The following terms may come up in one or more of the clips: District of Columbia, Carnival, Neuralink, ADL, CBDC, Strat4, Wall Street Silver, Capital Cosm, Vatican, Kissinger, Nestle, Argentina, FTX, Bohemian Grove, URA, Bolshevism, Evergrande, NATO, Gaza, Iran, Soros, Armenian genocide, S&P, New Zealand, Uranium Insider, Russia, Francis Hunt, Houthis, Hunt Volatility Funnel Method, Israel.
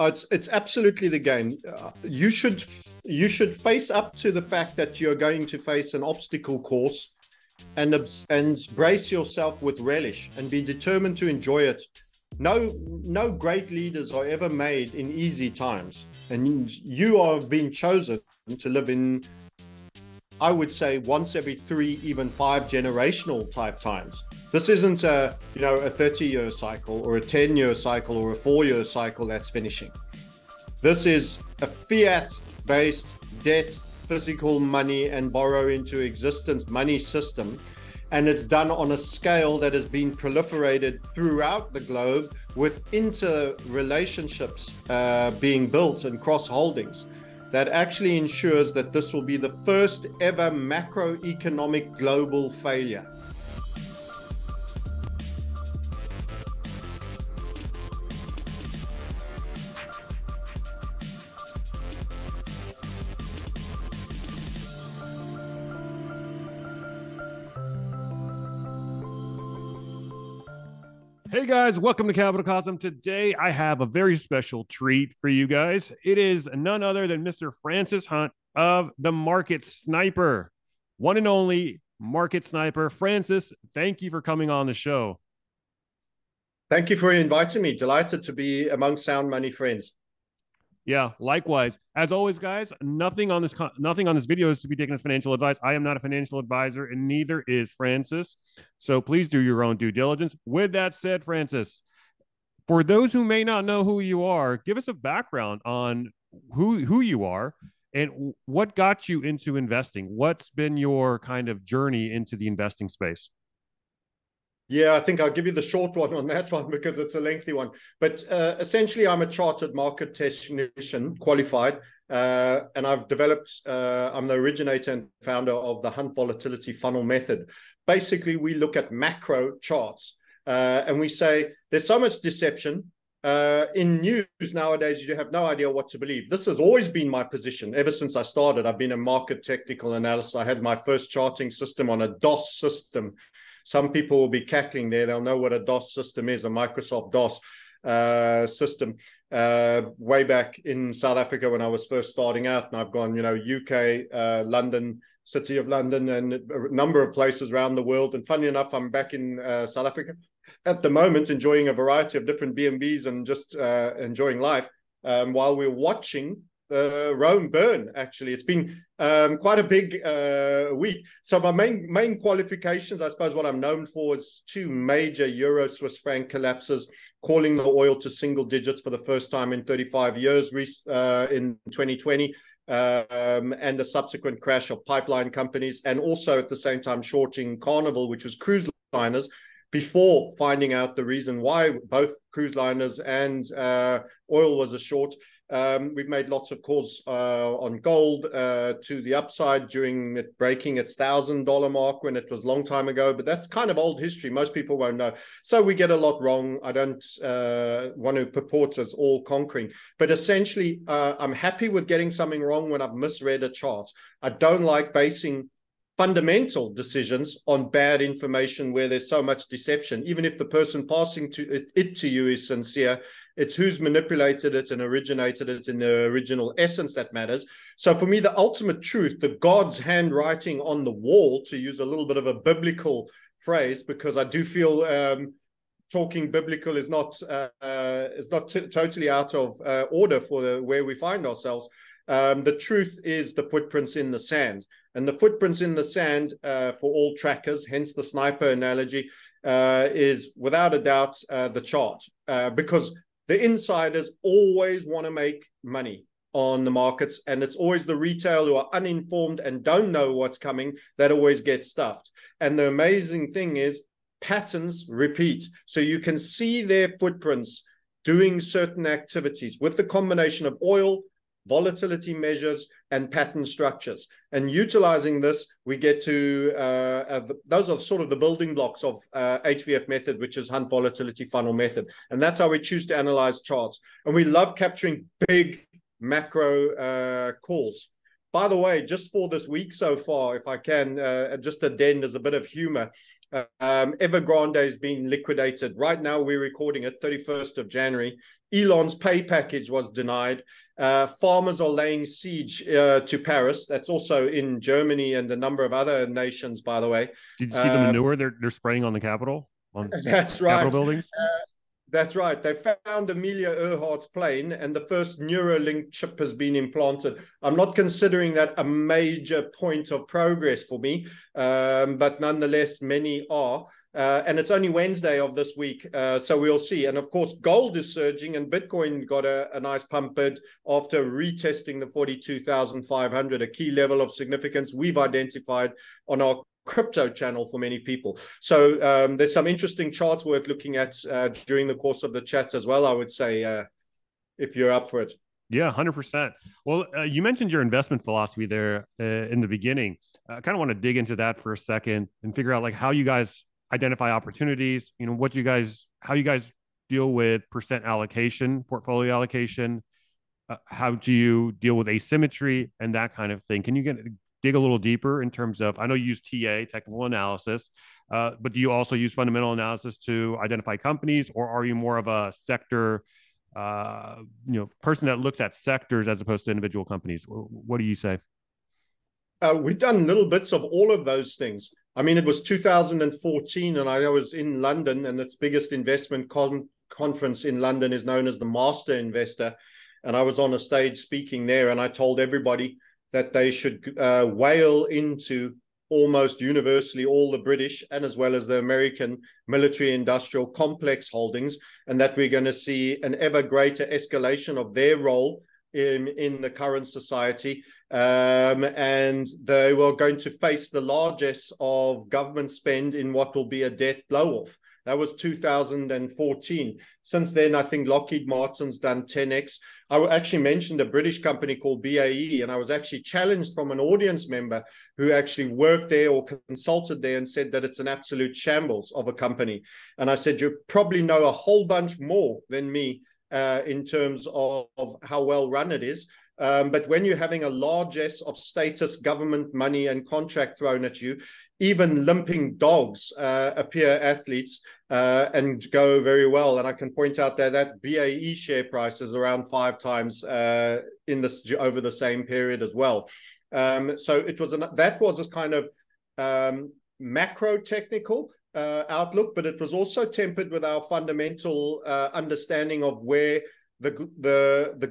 It's absolutely the game. You should face up to the fact that you're going to face an obstacle course, and brace yourself with relish and be determined to enjoy it. No great leaders are ever made in easy times, and you are being chosen to live in, I would say, once every 3, even 5 generational type times. This isn't a 30-year cycle or a 10-year cycle or a 4-year cycle that's finishing. This is a fiat-based debt, physical money and borrow into existence money system. And it's done on a scale that has been proliferated throughout the globe with interrelationships being built and cross-holdings that actually ensures that this will be the first ever macroeconomic global failure. Hey guys, welcome to Capital Cosm. Today I have a very special treat for you guys. It is none other than Mr. Francis Hunt of the Market Sniper, one and only Market Sniper. Francis, thank you for coming on the show. Thank you for inviting me. Delighted to be among Sound Money friends. Yeah, likewise. As always, guys, nothing on this video is to be taken as financial advice. I am not a financial advisor, and neither is Francis. So please do your own due diligence. With that said, Francis, for those who may not know who you are, give us a background on who you are and what got you into investing. What's been your kind of journey into the investing space? Yeah, I think I'll give you the short one on that one because it's a lengthy one. But essentially, I'm a chartered market technician, qualified, and I've developed, I'm the originator and founder of the Hunt Volatility Funnel Method. Basically, we look at macro charts and we say there's so much deception in news nowadays, you have no idea what to believe. This has always been my position. Ever since I started, I've been a market technical analyst. I had my first charting system on a DOS system. Some people will be cackling there. They'll know what a DOS system is, a Microsoft DOS system, way back in South Africa when I was first starting out. And I've gone, UK, London, City of London, and a number of places around the world. And funny enough, I'm back in South Africa at the moment, enjoying a variety of different B&Bs and just enjoying life while we're watching Rome burn. Actually, it's been quite a big week. So my main qualifications, I suppose what I'm known for, is 2 major Euro-Swiss franc collapses, calling the oil to single digits for the first time in 35 years in 2020, and the subsequent crash of pipeline companies, and also at the same time shorting Carnival, which was cruise liners, before finding out the reason why both cruise liners and oil was a short. We've made lots of calls on gold to the upside during it breaking its $1,000 mark when it was a long time ago, but that's kind of old history. Most people won't know. So we get a lot wrong. I don't want to purport as all conquering, but essentially I'm happy with getting something wrong when I've misread a chart. I don't like basing fundamental decisions on bad information where there's so much deception. Even if the person passing it to you is sincere, it's who's manipulated it and originated it in the original essence that matters. So for me, the ultimate truth, the God's handwriting on the wall, to use a little bit of a biblical phrase, because I do feel talking biblical is not totally out of order for where we find ourselves. The truth is the footprints in the sand. And the footprints in the sand for all trackers, hence the sniper analogy, is without a doubt the chart, because the insiders always want to make money on the markets, and it's always the retail who are uninformed and don't know what's coming that always get stuffed. And the amazing thing is patterns repeat. So you can see their footprints doing certain activities with the combination of oil, volatility measures, and pattern structures. And utilizing this, we get to, those are sort of the building blocks of HVF method, which is Hunt Volatility Funnel Method. And that's how we choose to analyze charts. And we love capturing big macro calls. By the way, just for this week so far, if I can, just addend as a bit of humor, Evergrande has been liquidated. Right now, we're recording it 31st of January. Elon's pay package was denied. Farmers are laying siege to Paris. That's also in Germany and a number of other nations, by the way. Did you see the manure they're spraying on the Capitol? On that's Capitol right. buildings? That's right. They found Amelia Earhart's plane and the first Neuralink chip has been implanted. I'm not considering that a major point of progress for me, but nonetheless, many are. And it's only Wednesday of this week, so we'll see. And of course, gold is surging and Bitcoin got a nice pump bid after retesting the 42,500, a key level of significance we've identified on our crypto channel for many people. So there's some interesting charts worth looking at during the course of the chat as well, I would say, if you're up for it. Yeah, 100%. Well, you mentioned your investment philosophy there in the beginning. I kind of want to dig into that for a second and figure out like how you guys identify opportunities, you know, what you guys, how you guys deal with percent allocation, portfolio allocation, how do you deal with asymmetry and that kind of thing. Can you dig a little deeper in terms of, I know you use TA, technical analysis, but do you also use fundamental analysis to identify companies, or are you more of a sector, you know, person that looks at sectors as opposed to individual companies? What do you say? We've done little bits of all of those things. I mean, it was 2014 and I was in London, and its biggest investment conference in London is known as the Master Investor. And I was on a stage speaking there, and I told everybody that they should whale into almost universally all the British and as well as the American military industrial complex holdings, and that we're going to see an ever greater escalation of their role in the current society, and they were going to face the largesse of government spend in what will be a debt blow-off. That was 2014. Since then, I think Lockheed Martin's done 10x. I actually mentioned a British company called BAE, and I was actually challenged from an audience member who actually worked there or consulted there and said that it's an absolute shambles of a company. And I said, you probably know a whole bunch more than me in terms of how well run it is. But when you're having a largesse of status, government money and contract thrown at you, even limping dogs appear athletes and go very well. And I can point out there that BAE share price is around 5 times over the same period as well. So it was that was a kind of macro technical outlook, but it was also tempered with our fundamental understanding of where the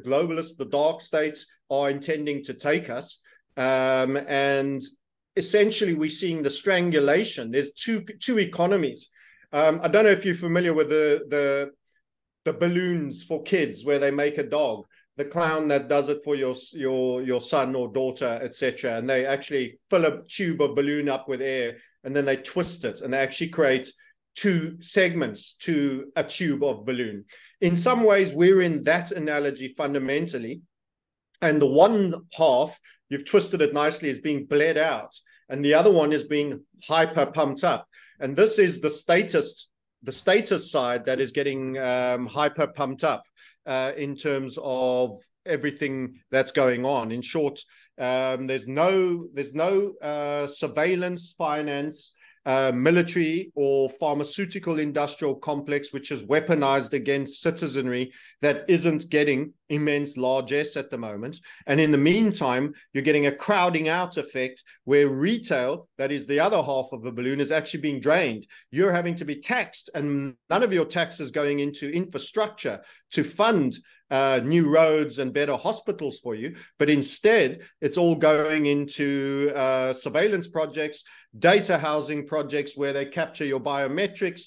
globalists, the dark states, are intending to take us. And essentially, we're seeing the strangulation. There's two economies. I don't know if you're familiar with the balloons for kids where they make a dog, the clown that does it for your son or daughter, etc. And they actually fill a tube or balloon up with air, and then they twist it, and they actually create two segments to a tube of balloon. In some ways, we're in that analogy fundamentally. And the one half, you've twisted it nicely, is being bled out. And the other one is being hyper pumped up. And this is the status side that is getting hyper pumped up in terms of everything that's going on. In short, there's no surveillance, finance, military or pharmaceutical industrial complex, which is weaponized against citizenry, that isn't getting immense largesse at the moment. And in the meantime, you're getting a crowding out effect where retail, that is the other half of the balloon, is actually being drained. You're having to be taxed, and none of your tax is going into infrastructure to fund new roads and better hospitals for you, but instead it's all going into surveillance projects, data housing projects where they capture your biometrics,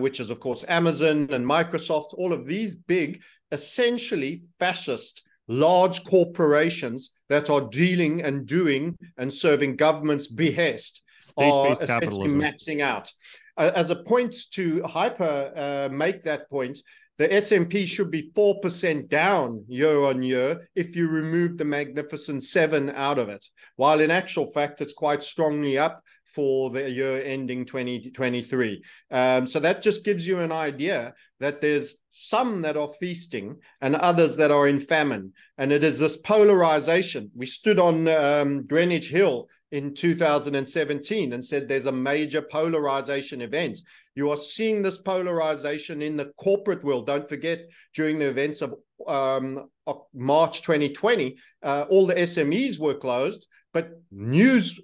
which is of course Amazon and Microsoft, all of these big, essentially fascist, large corporations that are dealing and doing and serving government's behest are essentially maxing out. As a point to make that point, the S&P should be 4% down year on year if you remove the Magnificent Seven out of it, while in actual fact, it's quite strongly up for the year ending 2023. So that just gives you an idea that there's some that are feasting and others that are in famine. And it is this polarization. We stood on Greenwich Hill in 2017 and said there's a major polarization event. You are seeing this polarization in the corporate world. Don't forget, during the events of March 2020, all the SMEs were closed, but news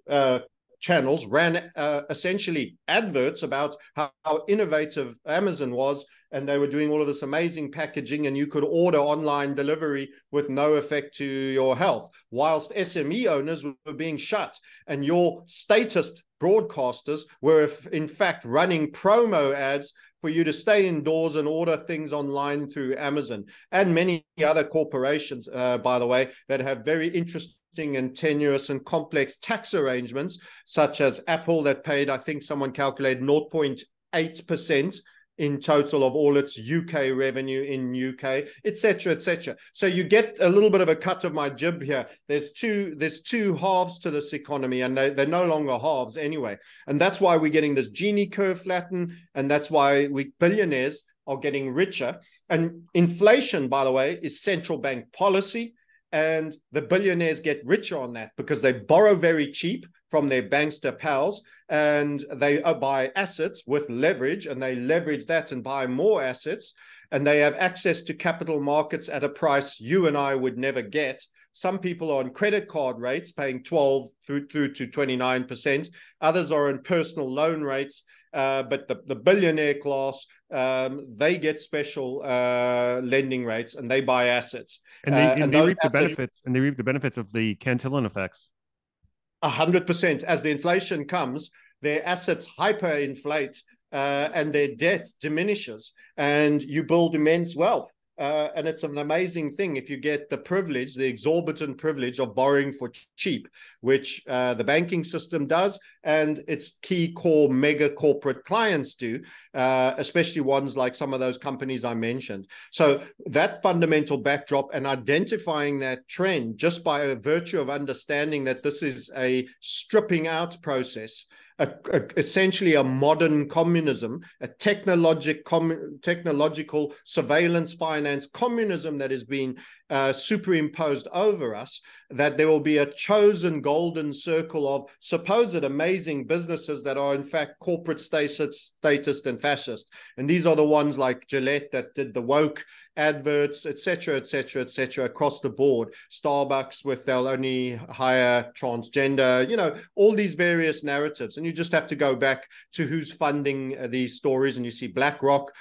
channels ran essentially adverts about how innovative Amazon was, and they were doing all of this amazing packaging, and you could order online delivery with no effect to your health, whilst SME owners were being shut. And your statist broadcasters were, in fact, running promo ads for you to stay indoors and order things online through Amazon and many other corporations, by the way, that have very interesting and tenuous and complex tax arrangements, such as Apple, that paid, I think someone calculated 0.8% in total of all its UK revenue in UK, et cetera, et cetera. So you get a little bit of a cut of my jib here. There's two halves to this economy, and they're no longer halves anyway. And that's why we're getting this Gini curve flatten, and that's why we billionaires are getting richer. And inflation, by the way, is central bank policy. And the billionaires get richer on that because they borrow very cheap from their bankster pals, and they buy assets with leverage, and they leverage that and buy more assets, and they have access to capital markets at a price you and I would never get. Some people are on credit card rates paying 12 through to 29%. Others are on personal loan rates. But the billionaire class, they get special lending rates, and they buy assets. And they reap the benefits. And they reap the benefits of the Cantillon effects. 100%. As the inflation comes, their assets hyperinflate, and their debt diminishes, and you build immense wealth. And it's an amazing thing if you get the privilege, the exorbitant privilege of borrowing for cheap, which the banking system does, and its key core mega corporate clients do, especially ones like some of those companies I mentioned. So that fundamental backdrop, and identifying that trend just by virtue of understanding that this is a stripping out process, essentially a modern communism, a technological surveillance finance communism that has been superimposed over us, that there will be a chosen golden circle of supposed amazing businesses that are in fact corporate statist and fascist. And these are the ones like Gillette that did the woke adverts, et cetera, et cetera, et cetera, across the board. Starbucks with they'll only hire transgender, you know, all these various narratives. And you just have to go back to who's funding these stories. And you see BlackRock,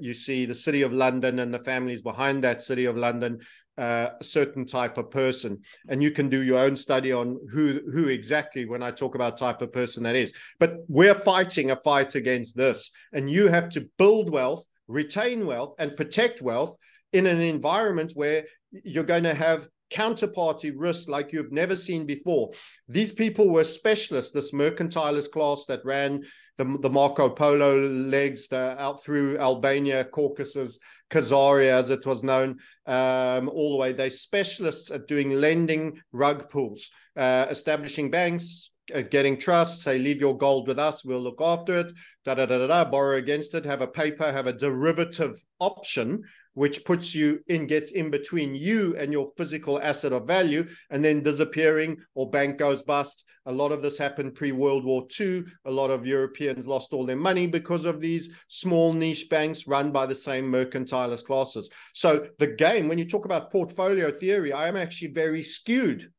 you see the City of London and the families behind that City of London, a certain type of person. And you can do your own study on who exactly when I talk about type of person that is. But we're fighting a fight against this. And you have to build wealth, retain wealth, and protect wealth in an environment where you're going to have counterparty risk like you've never seen before. These people were specialists, this mercantilist class that ran the Marco Polo legs out through Albania, Caucasus, Khazaria, as it was known, all the way. They're specialists at doing lending rug pools, establishing banks, getting trust, say, leave your gold with us, we'll look after it, borrow against it, have a paper, have a derivative option, which puts you in, gets in between you and your physical asset of value, and then disappearing, or bank goes bust. A lot of this happened pre-World War II. A lot of Europeans lost all their money because of these small niche banks run by the same mercantilist classes. So the game, when you talk about portfolio theory, I am actually very skewed,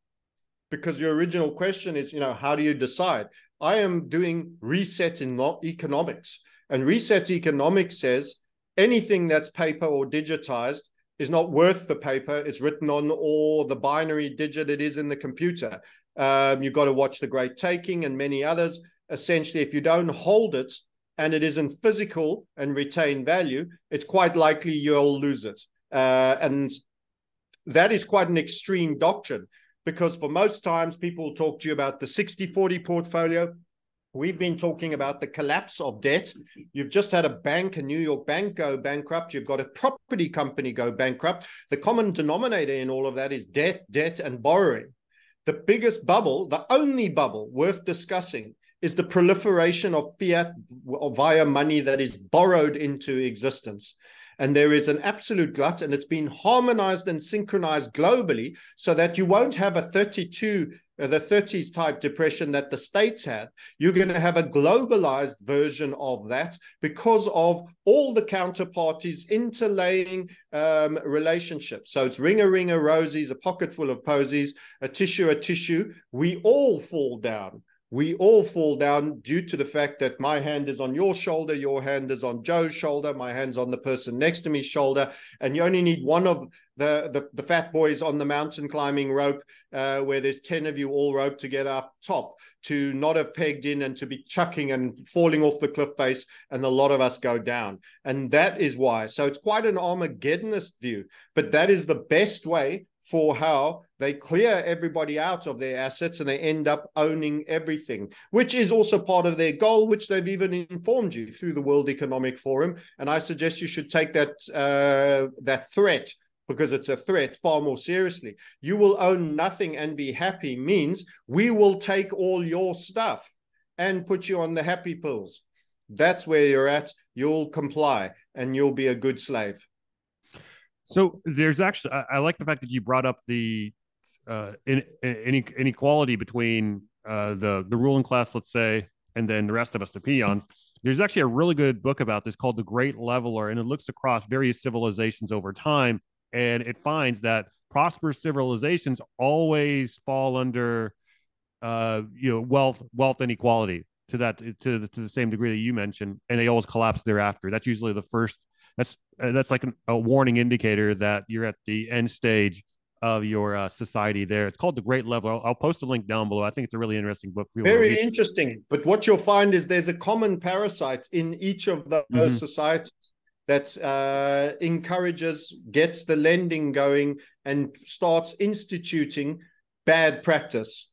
because your original question is, you know, how do you decide? I am doing reset in economics. And reset economics says anything that's paper or digitized is not worth the paper it's written on or the binary digit it is in the computer. You've got to watch The Great Taking and many others. Essentially, if you don't hold it and it isn't physical and retain value, it's quite likely you'll lose it. And that is quite an extreme doctrine. Because for most times, people talk to you about the 60-40 portfolio. We've been talking about the collapse of debt. You've just had a New York bank go bankrupt. You've got a property company go bankrupt. The common denominator in all of that is debt, and borrowing. The biggest bubble, the only bubble worth discussing, is the proliferation of fiat via money that is borrowed into existence. And there is an absolute glut, and it's been harmonized and synchronized globally so that you won't have a 32 the 30s type depression that the States had, you're going to have a globalized version of that because of all the counterparties interlaying relationships. So it's ring-a-ring-a roses, a pocket full of posies, a tissue, we all fall down. We all fall down due to the fact that my hand is on your shoulder, your hand is on Joe's shoulder, my hand's on the person next to me's shoulder, and you only need one of the fat boys on the mountain climbing rope where there's 10 of you all roped together up top to not have pegged in and to be chucking and falling off the cliff face, and a lot of us go down. And that is why. So it's quite an Armageddonist view, but that is the best way for how they clear everybody out of their assets and they end up owning everything, which is also part of their goal, which they've even informed you through the World Economic Forum. And I suggest you should take that, that threat, because it's a threat, far more seriously. You will own nothing and be happy means we will take all your stuff and put you on the happy pills. That's where you're at. You'll comply and you'll be a good slave. So there's actually, I like the fact that you brought up the inequality between the ruling class, let's say, and then the rest of us, the peons. There's actually a really good book about this called The Great Leveler, and it looks across various civilizations over time, and it finds that prosperous civilizations always fall under wealth inequality to that to the same degree that you mentioned, and they always collapse thereafter. That's usually the first. That's like a warning indicator that you're at the end stage of your society there. It's called The Great Leveler. I'll post a link down below. I think it's a really interesting book. Very interesting. But what you'll find is there's a common parasite in each of those societies that encourages, gets the lending going, and starts instituting bad practice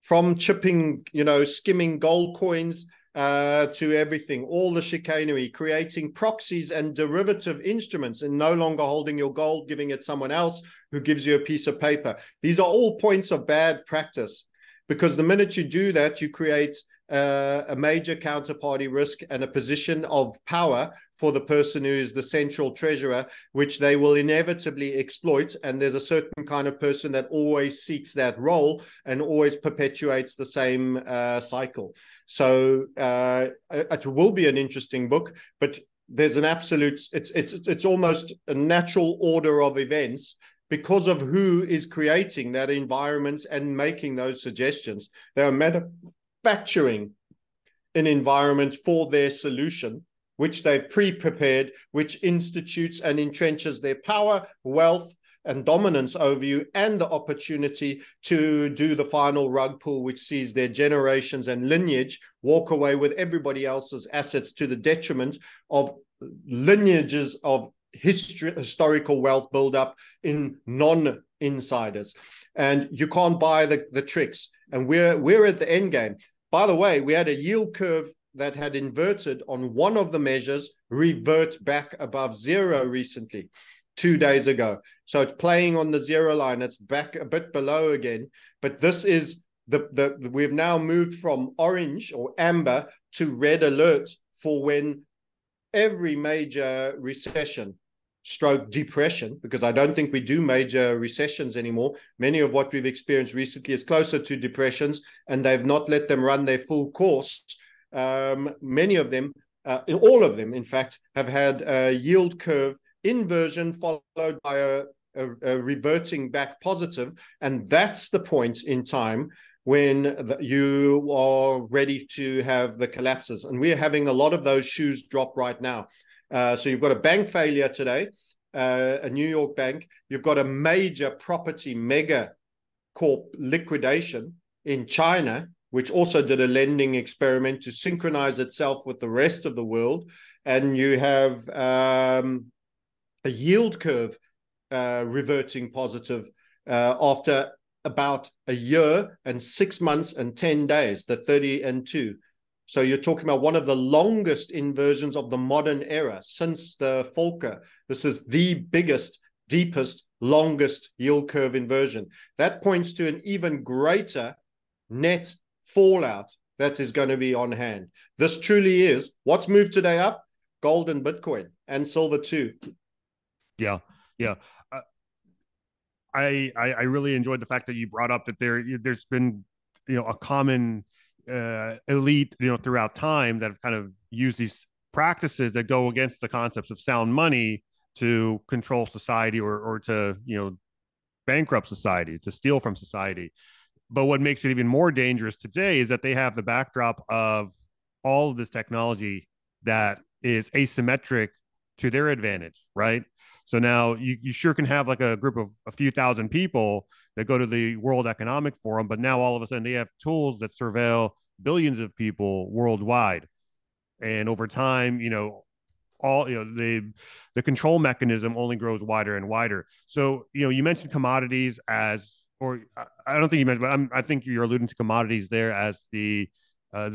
from chipping, skimming gold coins, to everything, all the chicanery, creating proxies and derivative instruments, and no longer holding your gold, giving it someone else who gives you a piece of paper. These are all points of bad practice, because the minute you do that, you create a major counterparty risk and a position of power for the person who is the central treasurer, which they will inevitably exploit. And there's a certain kind of person that always seeks that role and always perpetuates the same cycle. So it will be an interesting book, but there's an absolute, it's almost a natural order of events because of who is creating that environment and making those suggestions. There are manufacturing an environment for their solution, which they've pre-prepared, which institutes and entrenches their power, wealth, and dominance over you, and the opportunity to do the final rug pull, which sees their generations and lineage walk away with everybody else's assets to the detriment of lineages of historical wealth buildup in non-insiders. And you can't buy the tricks. And we're at the end game. By the way, we had a yield curve that had inverted on one of the measures revert back above zero recently, 2 days ago. So it's playing on the zero line. It's back a bit below again. But this is we've now moved from orange or amber to red alert for when every major recession stroke depression, because I don't think we do major recessions anymore. Many of what we've experienced recently is closer to depressions, and they've not let them run their full course. Many of them, all of them, in fact, have had a yield curve inversion followed by a reverting back positive. And that's the point in time when you are ready to have the collapses. And we're having a lot of those shoes drop right now. So you've got a bank failure today, a New York bank. You've got a major property mega corp liquidation in China, which also did a lending experiment to synchronize itself with the rest of the world. And you have a yield curve reverting positive after about a year and 6 months and 10 days, the 30 and 2. So you're talking about one of the longest inversions of the modern era since the Volcker. This is the biggest, deepest, longest yield curve inversion. That points to an even greater net fallout that is going to be on hand. This truly is what's moved today up: gold and Bitcoin, and silver too. Yeah. I really enjoyed the fact that you brought up that there's been, you know, a common elite, you know, throughout time that have kind of used these practices that go against the concepts of sound money to control society, or to, you know, bankrupt society, to steal from society. But what makes it even more dangerous today is that they have the backdrop of all of this technology that is asymmetric to their advantage, right? So now you sure can have like a group of a few thousand people that go to the World Economic Forum, but now all of a sudden they have tools that surveil billions of people worldwide. And over time, you know, the control mechanism only grows wider and wider. So, you know, you mentioned commodities as, or I don't think you mentioned, but I think you're alluding to commodities there as the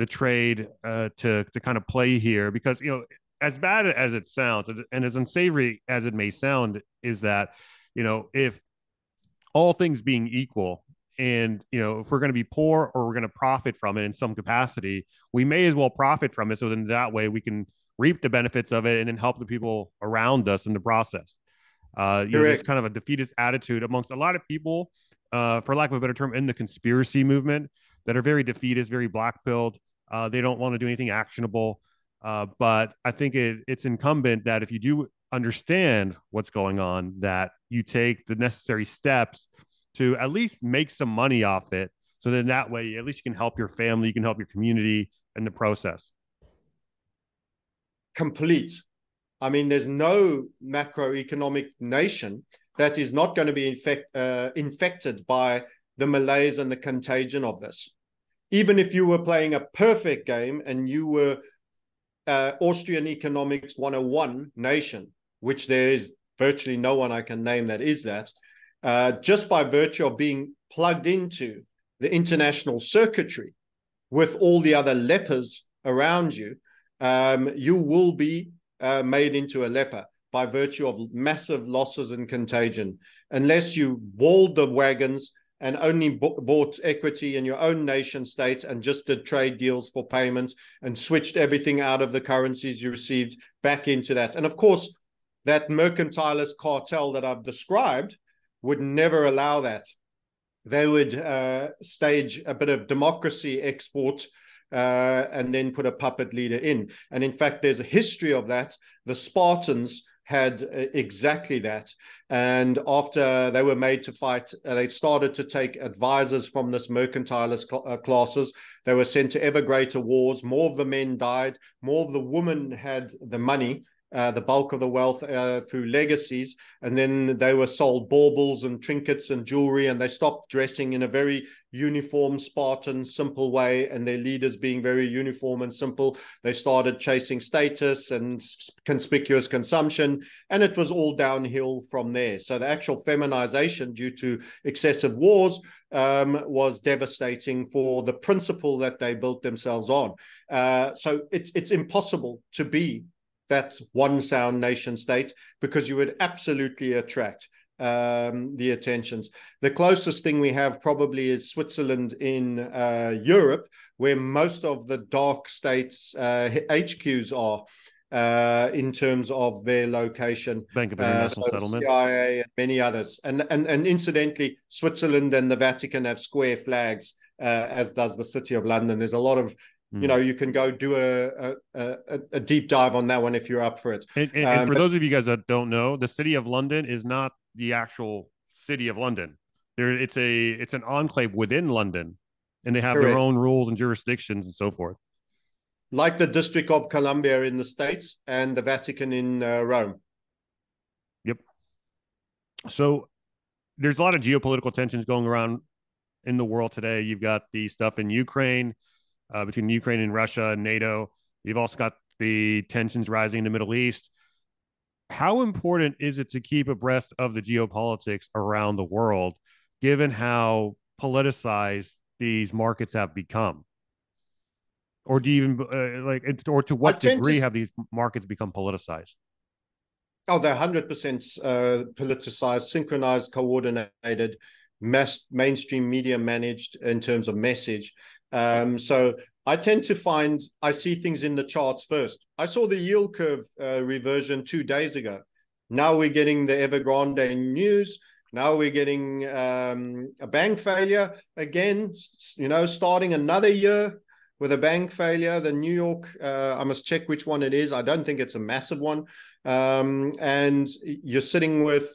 trade to kind of play here, because, you know, as bad as it sounds and as unsavory as it may sound, is that, you know, if all things being equal, and, you know, if we're going to be poor or we're going to profit from it in some capacity, we may as well profit from it. So then that way we can reap the benefits of it and then help the people around us in the process. You know, there's kind of a defeatist attitude amongst a lot of people, for lack of a better term, in the conspiracy movement, that are very defeatist, very black-pilled. They don't want to do anything actionable. But I think it's incumbent that if you do understand what's going on, that you take the necessary steps to at least make some money off it. So then that way, at least you can help your family, you can help your community in the process. Complete. I mean, there's no macroeconomic nation that is not going to be infected by the malaise and the contagion of this. Even if you were playing a perfect game and you were Austrian Economics 101 nation, which there is virtually no one I can name that is that, just by virtue of being plugged into the international circuitry with all the other lepers around you, you will be made into a leper by virtue of massive losses and contagion, unless you walled the wagons and only bought equity in your own nation state and just did trade deals for payment and switched everything out of the currencies you received back into that. And of course, that mercantilist cartel that I've described would never allow that. They would stage a bit of democracy export and then put a puppet leader in. And in fact, there's a history of that. The Spartans had exactly that. And after they were made to fight, they started to take advisors from this mercantilist classes. They were sent to ever greater wars. More of the men died. More of the women had the money, the bulk of the wealth through legacies. And then they were sold baubles and trinkets and jewelry, and they stopped dressing in a very uniform, Spartan, simple way, and their leaders being very uniform and simple. They started chasing status and conspicuous consumption, and it was all downhill from there. So the actual feminization due to excessive wars was devastating for the principle that they built themselves on. So it's impossible to be that one sound nation state, because you would absolutely attract the attentions. The closest thing we have probably is Switzerland in Europe, where most of the dark states HQs are in terms of their location. Bank of International Settlements, CIA, and many others. And incidentally, Switzerland and the Vatican have square flags, as does the City of London. There's a lot of, you know, you can go do a deep dive on that one if you're up for it. And for those of you guys that don't know, the City of London is not the actual City of London. It's an enclave within London, and they have their own rules and jurisdictions and so forth. Like the District of Columbia in the States and the Vatican in Rome. Yep. So there's a lot of geopolitical tensions going around in the world today. You've got the stuff in Ukraine, between Ukraine and Russia and NATO. You've also got the tensions rising in the Middle East. How important is it to keep abreast of the geopolitics around the world, given how politicized these markets have become? Or do you even or to what degree have these markets become politicized? Oh, they're 100% politicized, synchronized, coordinated, mainstream media managed in terms of message. So I tend to find I see things in the charts first. I saw the yield curve reversion 2 days ago. Now we're getting the Evergrande news. Now we're getting a bank failure again, you know, starting another year with a bank failure. The New York, I must check which one it is. I don't think it's a massive one. And you're sitting with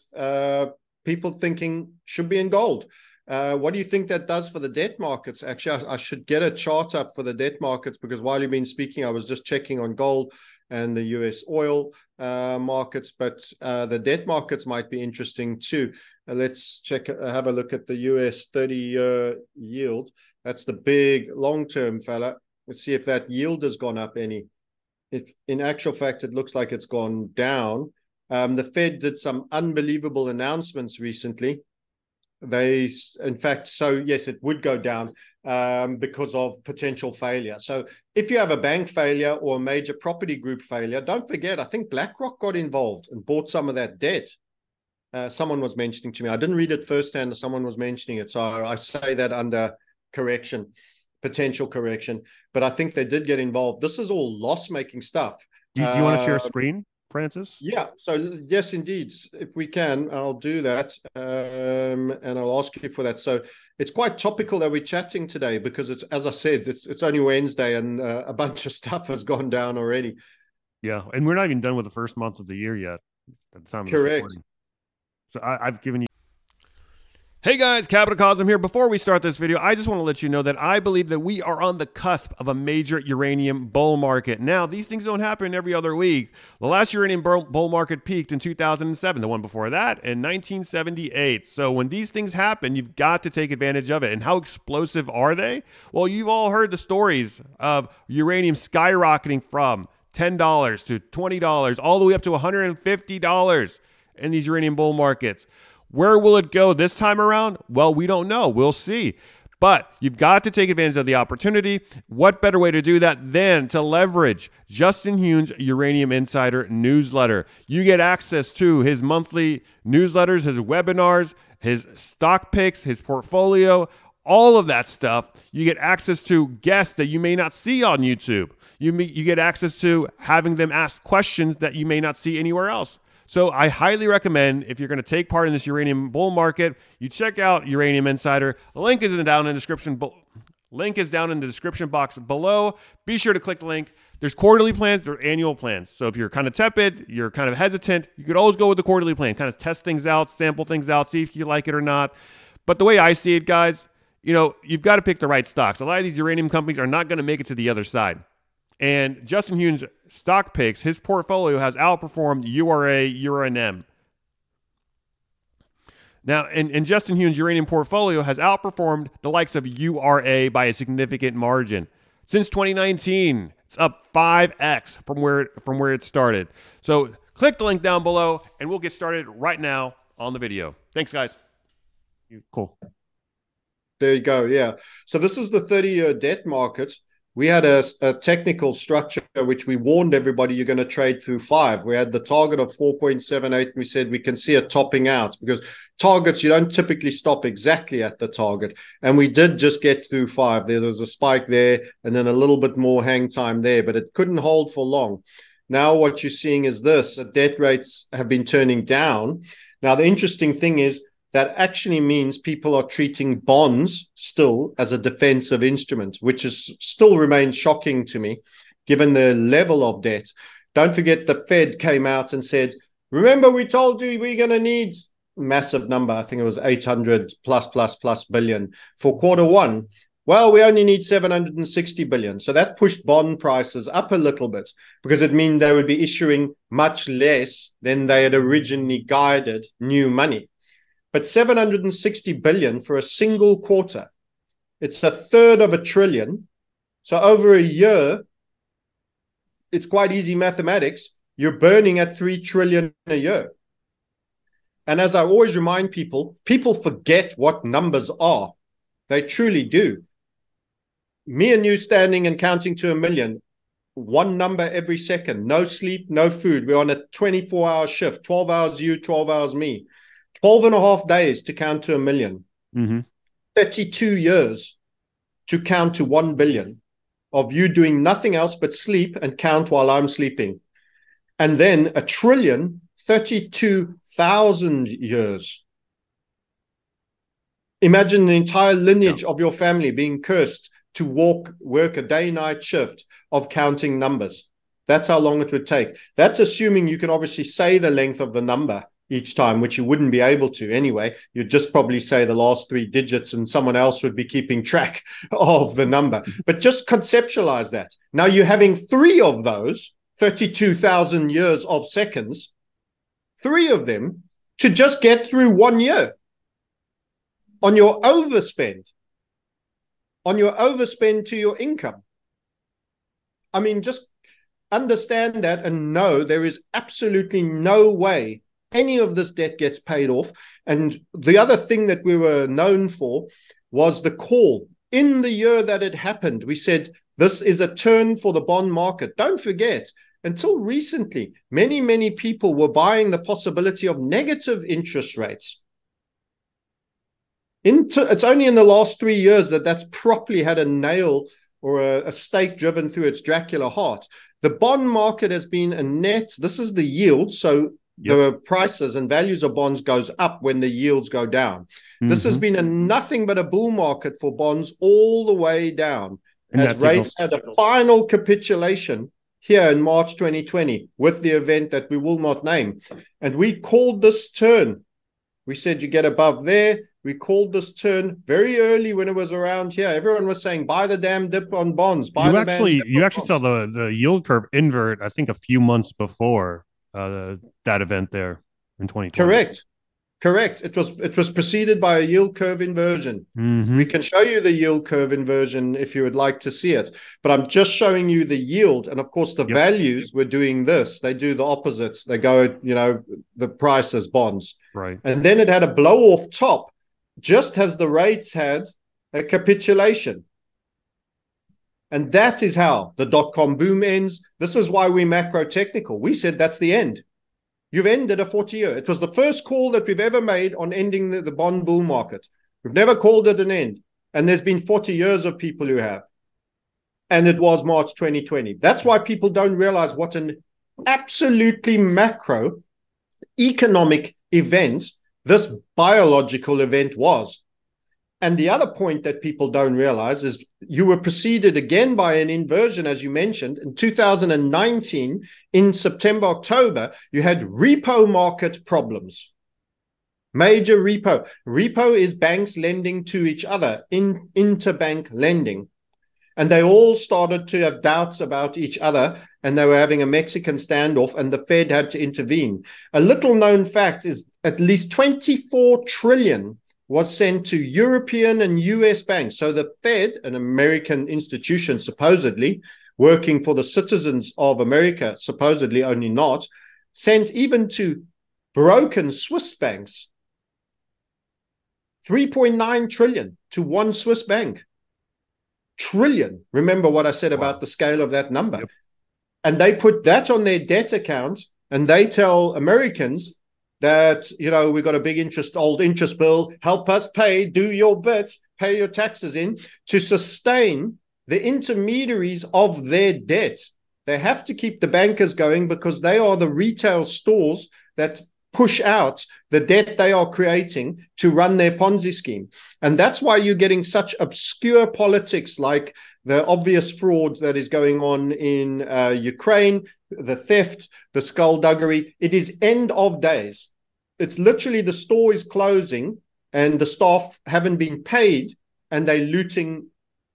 people thinking should be in gold. What do you think that does for the debt markets? Actually, I should get a chart up for the debt markets, because while you've been speaking, I was just checking on gold and the US oil markets, but the debt markets might be interesting too. Let's check, have a look at the US 30-year yield. That's the big long-term fella. Let's see if that yield has gone up any. If in actual fact, it looks like it's gone down. The Fed did some unbelievable announcements recently. They, in fact, so yes, it would go down because of potential failure. So if you have a bank failure or a major property group failure, don't forget, I think BlackRock got involved and bought some of that debt. Someone was mentioning to me, I didn't read it firsthand, someone was mentioning it. So I say that under correction, potential correction, but I think they did get involved. This is all loss-making stuff. Do you want to share a screen, Francis? Yeah. So yes, indeed. If we can, I'll do that. And I'll ask you for that. So it's quite topical that we're chatting today because it's, as I said, it's only Wednesday and a bunch of stuff has gone down already. Yeah. And we're not even done with the first month of the year yet. At the time of correct. This so I've given you. Hey guys, Capital Cosm here. Before we start this video, I just want to let you know that I believe that we are on the cusp of a major uranium bull market. Now, these things don't happen every other week. The last uranium bull market peaked in 2007, the one before that, in 1978. So when these things happen, you've got to take advantage of it. And how explosive are they? Well, you've all heard the stories of uranium skyrocketing from $10 to $20, all the way up to $150 in these uranium bull markets. Where will it go this time around? Well, we don't know. We'll see. But you've got to take advantage of the opportunity. What better way to do that than to leverage Justin Hune's Uranium Insider newsletter. You get access to his monthly newsletters, his webinars, his stock picks, his portfolio, all of that stuff. You get access to guests that you may not see on YouTube. You get access to having them ask questions that you may not see anywhere else. So I highly recommend, if you're going to take part in this uranium bull market, you check out Uranium Insider. The link is down in the description. Link is down in the description box below. Be sure to click the link. There's quarterly plans, there are annual plans. So if you're kind of tepid, you're kind of hesitant, you could always go with the quarterly plan, kind of test things out, sample things out, see if you like it or not. But the way I see it, guys, you know, you've got to pick the right stocks. A lot of these uranium companies are not going to make it to the other side. And Justin Hune's stock picks, his portfolio has outperformed URA, URNM. Now, and Justin Hune's uranium portfolio has outperformed the likes of URA by a significant margin. Since 2019, it's up 5x from where it started. So click the link down below, and we'll get started right now on the video. Thanks, guys. Cool. There you go, yeah. So this is the 30-year debt market. We had a technical structure which we warned everybody you're going to trade through 5. We had the target of 4.78. We said we can see it topping out because targets, you don't typically stop exactly at the target. And we did just get through 5. There was a spike there and then a little bit more hang time there, but it couldn't hold for long. Now what you're seeing is this, the debt rates have been turning down. Now the interesting thing is that actually means people are treating bonds still as a defensive instrument, which is still remains shocking to me, given the level of debt. Don't forget the Fed came out and said, remember we told you we're going to need a massive number. I think it was 800 plus billion for Q1. Well, we only need 760 billion. So that pushed bond prices up a little bit because it meant they would be issuing much less than they had originally guided new money. But 760 billion for a single quarter, it's a third of a trillion. So over a year, it's quite easy mathematics. You're burning at 3 trillion a year. And as I always remind people forget what numbers are. They truly do. Me and you standing and counting to 1 million, one number every second, no sleep, no food. We're on a 24-hour shift, 12 hours you, 12 hours me. 12 and a half days to count to 1 million, 32 years to count to 1 billion of you doing nothing else but sleep and count while I'm sleeping. And then a trillion, 32,000 years Imagine the entire lineage of your family being cursed to work a day-night shift of counting numbers. That's how long it would take. That's assuming you can obviously say the length of the number each time, which you wouldn't be able to anyway. You'd just probably say the last three digits and someone else would be keeping track of the number. But just conceptualize that. Now you're having three of those, 32,000 years of seconds, three of them to just get through 1 year on your overspend, to your income. I mean, just understand that and know there is absolutely no way any of this debt gets paid off. And the other thing that we were known for was the call. In the year that it happened, we said, this is a turn for the bond market. Don't forget, until recently, many, many people were buying the possibility of negative interest rates. It's only in the last 3 years that that's properly had a nail or a stake driven through its Dracula heart. The bond market has been a net. This is the yield. So the prices and values of bonds goes up when the yields go down. This has been a nothing but a bull market for bonds all the way down, and as rates had a final capitulation here in March 2020 with the event that we will not name. And we called this turn. We said you get above there. We called this turn very early when it was around here. Everyone was saying, buy the damn dip on bonds. You actually saw the yield curve invert, I think, a few months before that event there in 2020. Correct. It was preceded by a yield curve inversion. We can show you the yield curve inversion if you would like to see it. But I'm just showing you the yield. And, of course, the values were doing this. They do the opposite. They go, you know, the price as bonds. Right. And then it had a blow-off top. Just as the rates had a capitulation. And that is how the dot-com boom ends. This is why we're macro-technical. We said that's the end. You've ended a 40-year. It was the first call that we've ever made on ending the bond bull market. We've never called it an end. And there's been 40 years of people who have. And it was March 2020. That's why people don't realize what an absolutely macro-economic event this biological event was. And the other point that people don't realize is you were preceded again by an inversion, as you mentioned. In 2019, in September, October, you had repo market problems. Major repo. Repo is banks lending to each other in interbank lending. And they all started to have doubts about each other. And they were having a Mexican standoff, and the Fed had to intervene. A little known fact is at least $24 trillion was sent to European and US banks. So the Fed, an American institution supposedly, working for the citizens of America, supposedly only not, sent even to broken Swiss banks, $3.9 trillion to one Swiss bank. Trillion. Remember what I said about the scale of that number. And they put that on their debt account, and they tell Americans that, you know, we've got a big old interest bill, help us pay, do your bit, pay your taxes in, to sustain the intermediaries of their debt. They have to keep the bankers going because they are the retail stores that push out the debt they are creating to run their Ponzi scheme. And that's why you're getting such obscure politics like the obvious fraud that is going on in Ukraine, the theft, the skullduggery. It is end of days. It's literally the store is closing and the staff haven't been paid and they're looting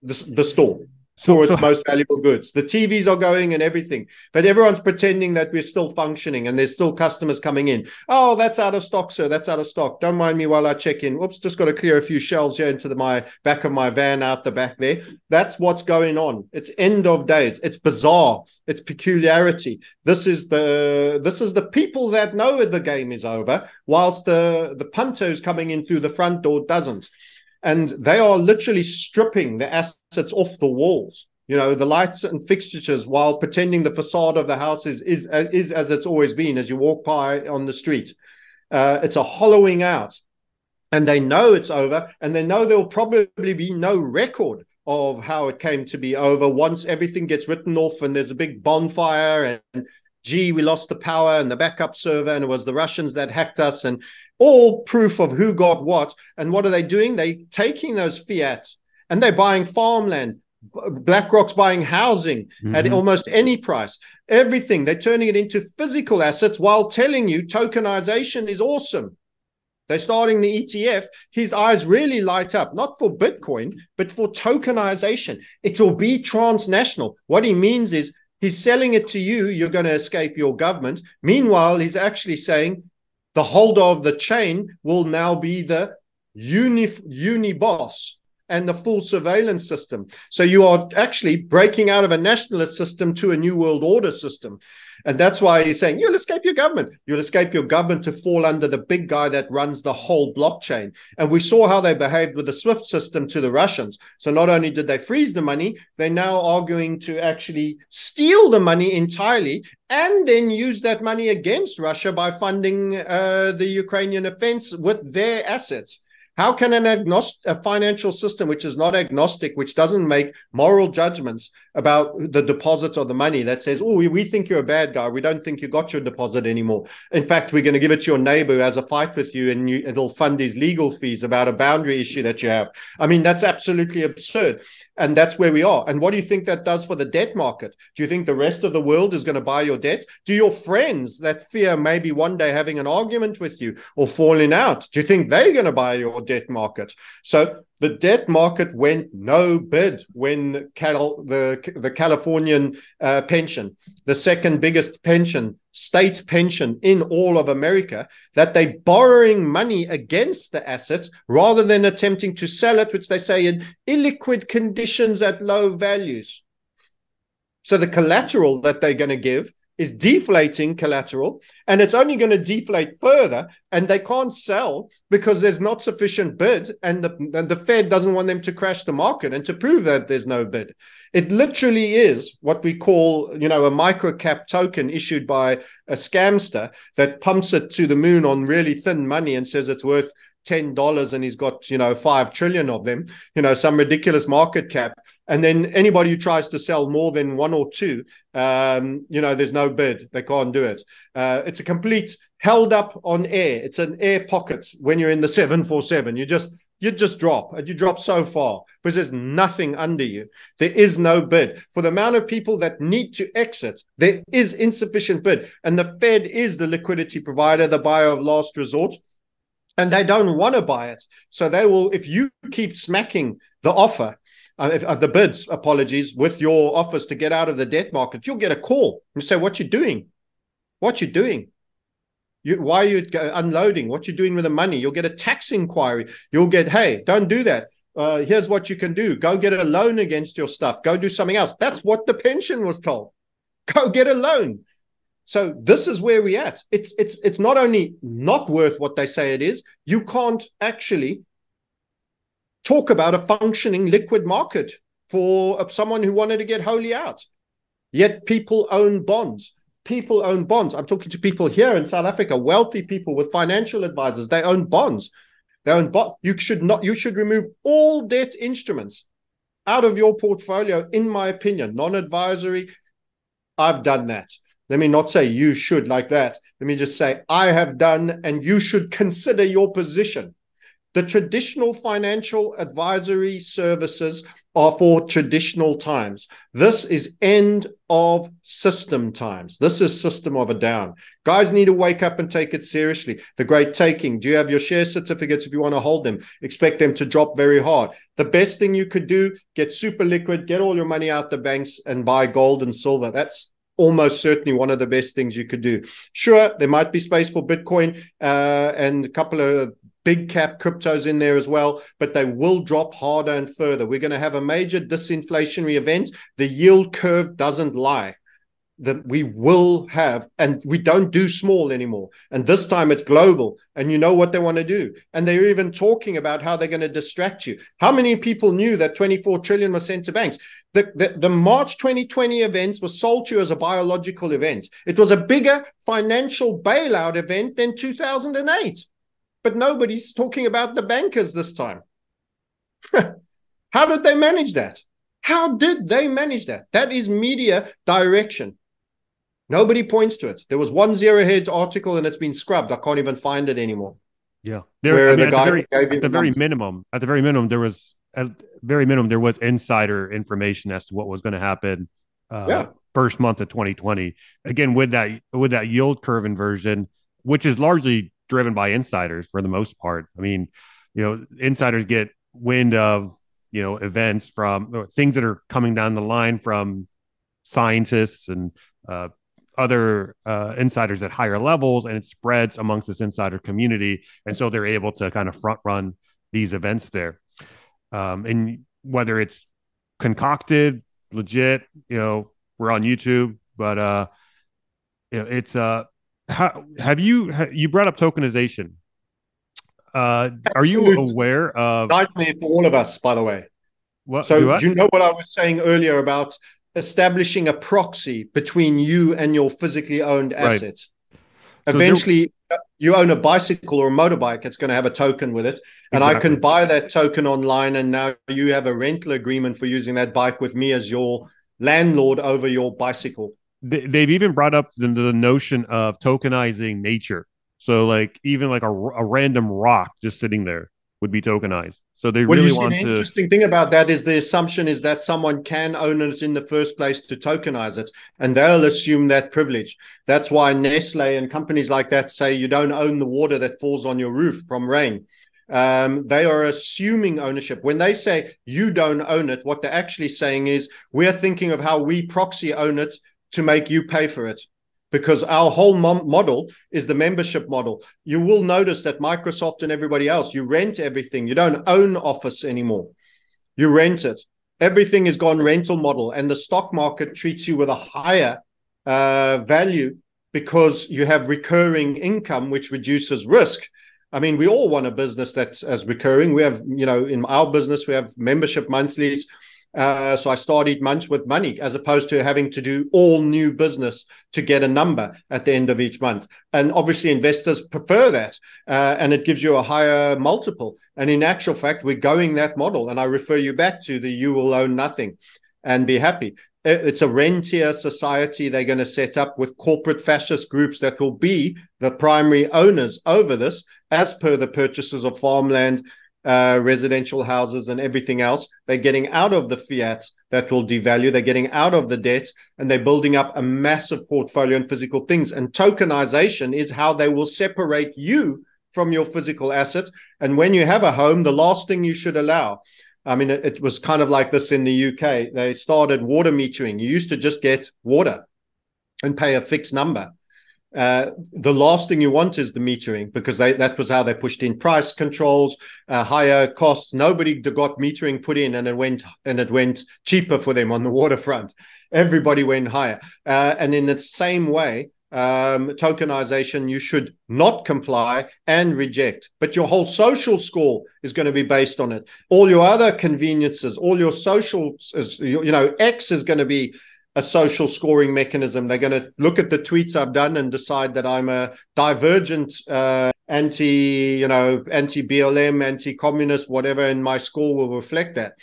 the store for its most valuable goods. The TVs are going and everything. But everyone's pretending that we're still functioning and there's still customers coming in. Oh, that's out of stock, sir. That's out of stock. Don't mind me while I check in. Oops, just got to clear a few shelves here into my back of my van out the back there. That's what's going on. It's end of days. It's bizarre. It's peculiarity. This is the people that know the game is over, whilst the punter who's coming in through the front door doesn't. And they are literally stripping the assets off the walls, you know, the lights and fixtures, while pretending the facade of the house is as it's always been as you walk by on the street. It's a hollowing out. And they know it's over. And they know there will probably be no record of how it came to be over once everything gets written off and there's a big bonfire and gee, we lost the power and the backup server, and it was the Russians that hacked us, and all proof of who got what. And what are they doing? They're taking those fiat and they're buying farmland. BlackRock's buying housing at almost any price. Everything. They're turning it into physical assets while telling you tokenization is awesome. They're starting the ETF. His eyes really light up, not for Bitcoin, but for tokenization. It will be transnational. What he means is he's selling it to you. You're going to escape your government. Meanwhile, he's actually saying the holder of the chain will now be the uni boss and the full surveillance system. So you are actually breaking out of a nationalist system to a new world order system. And that's why he's saying, you'll escape your government. You'll escape your government to fall under the big guy that runs the whole blockchain. And we saw how they behaved with the SWIFT system to the Russians. So not only did they freeze the money, they're now arguing to actually steal the money entirely and then use that money against Russia by funding the Ukrainian offense with their assets. How can a financial system which is not agnostic, which doesn't make moral judgments about the deposit or the money, that says, oh, we think you're a bad guy. We don't think you got your deposit anymore. In fact, we're going to give it to your neighbor who has a fight with you, and it'll fund his legal fees about a boundary issue that you have. I mean, that's absolutely absurd. And that's where we are. And what do you think that does for the debt market? Do you think the rest of the world is going to buy your debt? Do your friends that fear maybe one day having an argument with you or falling out, do you think they're going to buy your debt market? So the debt market went no bid when the Californian pension, the second biggest pension, state pension in all of America, that they're borrowing money against the assets rather than attempting to sell it, which they say in illiquid conditions at low values. So the collateral that they're going to give is deflating collateral, and it's only going to deflate further, and they can't sell because there's not sufficient bid, and the Fed doesn't want them to crash the market and to prove that there's no bid. It literally is what we call, you know, a microcap token issued by a scamster that pumps it to the moon on really thin money and says it's worth $10 and he's got, you know, 5 trillion of them, you know, some ridiculous market cap. And then anybody who tries to sell more than one or two, you know, there's no bid. They can't do it. It's a complete held up on air. It's an air pocket when you're in the 747. You just drop, and you drop so far because there's nothing under you. There is no bid. For the amount of people that need to exit, there is insufficient bid. And the Fed is the liquidity provider, the buyer of last resort. And they don't want to buy it. So they will, if you keep smacking the offer, the bids, apologies, with your offers to get out of the debt market, you'll get a call and say, what you doing? What you doing? Why are you unloading? What you doing with the money? You'll get a tax inquiry. You'll get, hey, don't do that. Here's what you can do. Go get a loan against your stuff. Go do something else. That's what the pension was told. Go get a loan. So this is where we're at. It's not only not worth what they say it is, you can't actually talk about a functioning liquid market for someone who wanted to get wholly out. Yet people own bonds. People own bonds. I'm talking to people here in South Africa, wealthy people with financial advisors. They own bonds. They own bonds. You should remove all debt instruments out of your portfolio, in my opinion. Non-advisory. I've done that. Let me not say you should like that. Let me just say I have done, and you should consider your position. The traditional financial advisory services are for traditional times. This is end of system times. This is system of a down. Guys need to wake up and take it seriously. The great taking. Do you have your share certificates if you want to hold them? Expect them to drop very hard. The best thing you could do, get super liquid, get all your money out the banks and buy gold and silver. That's almost certainly one of the best things you could do. Sure, there might be space for Bitcoin and a couple of big cap cryptos in there as well, but they will drop harder and further. We're going to have a major disinflationary event. The yield curve doesn't lie. That we will have, and we don't do small anymore. And this time it's global, and you know what they want to do. And they're even talking about how they're going to distract you. How many people knew that 24 trillion was sent to banks? The March 2020 events were sold to you as a biological event. It was a bigger financial bailout event than 2008. But nobody's talking about the bankers this time. How did they manage that? How did they manage that? That is media direction. Nobody points to it. There was one zero-hedge article and it's been scrubbed. I can't even find it anymore. Yeah. At the very minimum, there was insider information as to what was going to happen first month of 2020. Again, with that yield curve inversion, which is largely driven by insiders for the most part. I mean, insiders get wind of, events from things that are coming down the line from scientists and other insiders at higher levels, and it spreads amongst this insider community. And so they're able to kind of front run these events there. And whether it's concocted, legit, we're on YouTube, but it's you brought up tokenization. Are you aware of nightmare for all of us, by the way? Do you know what I was saying earlier about establishing a proxy between you and your physically owned asset? Right. Eventually, you own a bicycle or a motorbike, it's going to have a token with it. And exactly. I can buy that token online, and now you have a rental agreement for using that bike with me as your landlord over your bicycle. They've even brought up the notion of tokenizing nature. So even a random rock just sitting there would be tokenized. So they really want to... The interesting thing about that is the assumption is that someone can own it in the first place to tokenize it, and they'll assume that privilege. That's why Nestle and companies like that say you don't own the water that falls on your roof from rain. They are assuming ownership. When they say you don't own it, what they're actually saying is we're thinking of how we proxy own it to make you pay for it. Because our whole model is the membership model. You will notice that Microsoft and everybody else, you rent everything. You don't own Office anymore. You rent it. Everything is gone rental model. And the stock market treats you with a higher value because you have recurring income, which reduces risk. I mean, we all want a business that's as recurring. We have, in our business, we have membership monthlies. So I start each month with money as opposed to having to do all new business to get a number at the end of each month. And obviously investors prefer that and it gives you a higher multiple. And in actual fact, we're going that model. And I refer you back to the you will own nothing and be happy. It's a rentier society they're going to set up with corporate fascist groups that will be the primary owners over this as per the purchases of farmland, residential houses and everything else. They're getting out of the fiat that will devalue. They're getting out of the debt, and they're building up a massive portfolio in physical things. And tokenization is how they will separate you from your physical asset. And when you have a home, the last thing you should allow. I mean, it was kind of like this in the UK. They started water metering. You used to just get water and pay a fixed number. The last thing you want is the metering, because that was how they pushed in price controls, higher costs. Nobody got metering put in, and it went cheaper for them on the waterfront. Everybody went higher. And in the same way, tokenization, you should not comply and reject. But your whole social score is going to be based on it. All your other conveniences, all your social, X is going to be a social scoring mechanism. They're going to look at the tweets I've done and decide that I'm a divergent, anti-BLM, anti-communist, whatever, and my score will reflect that.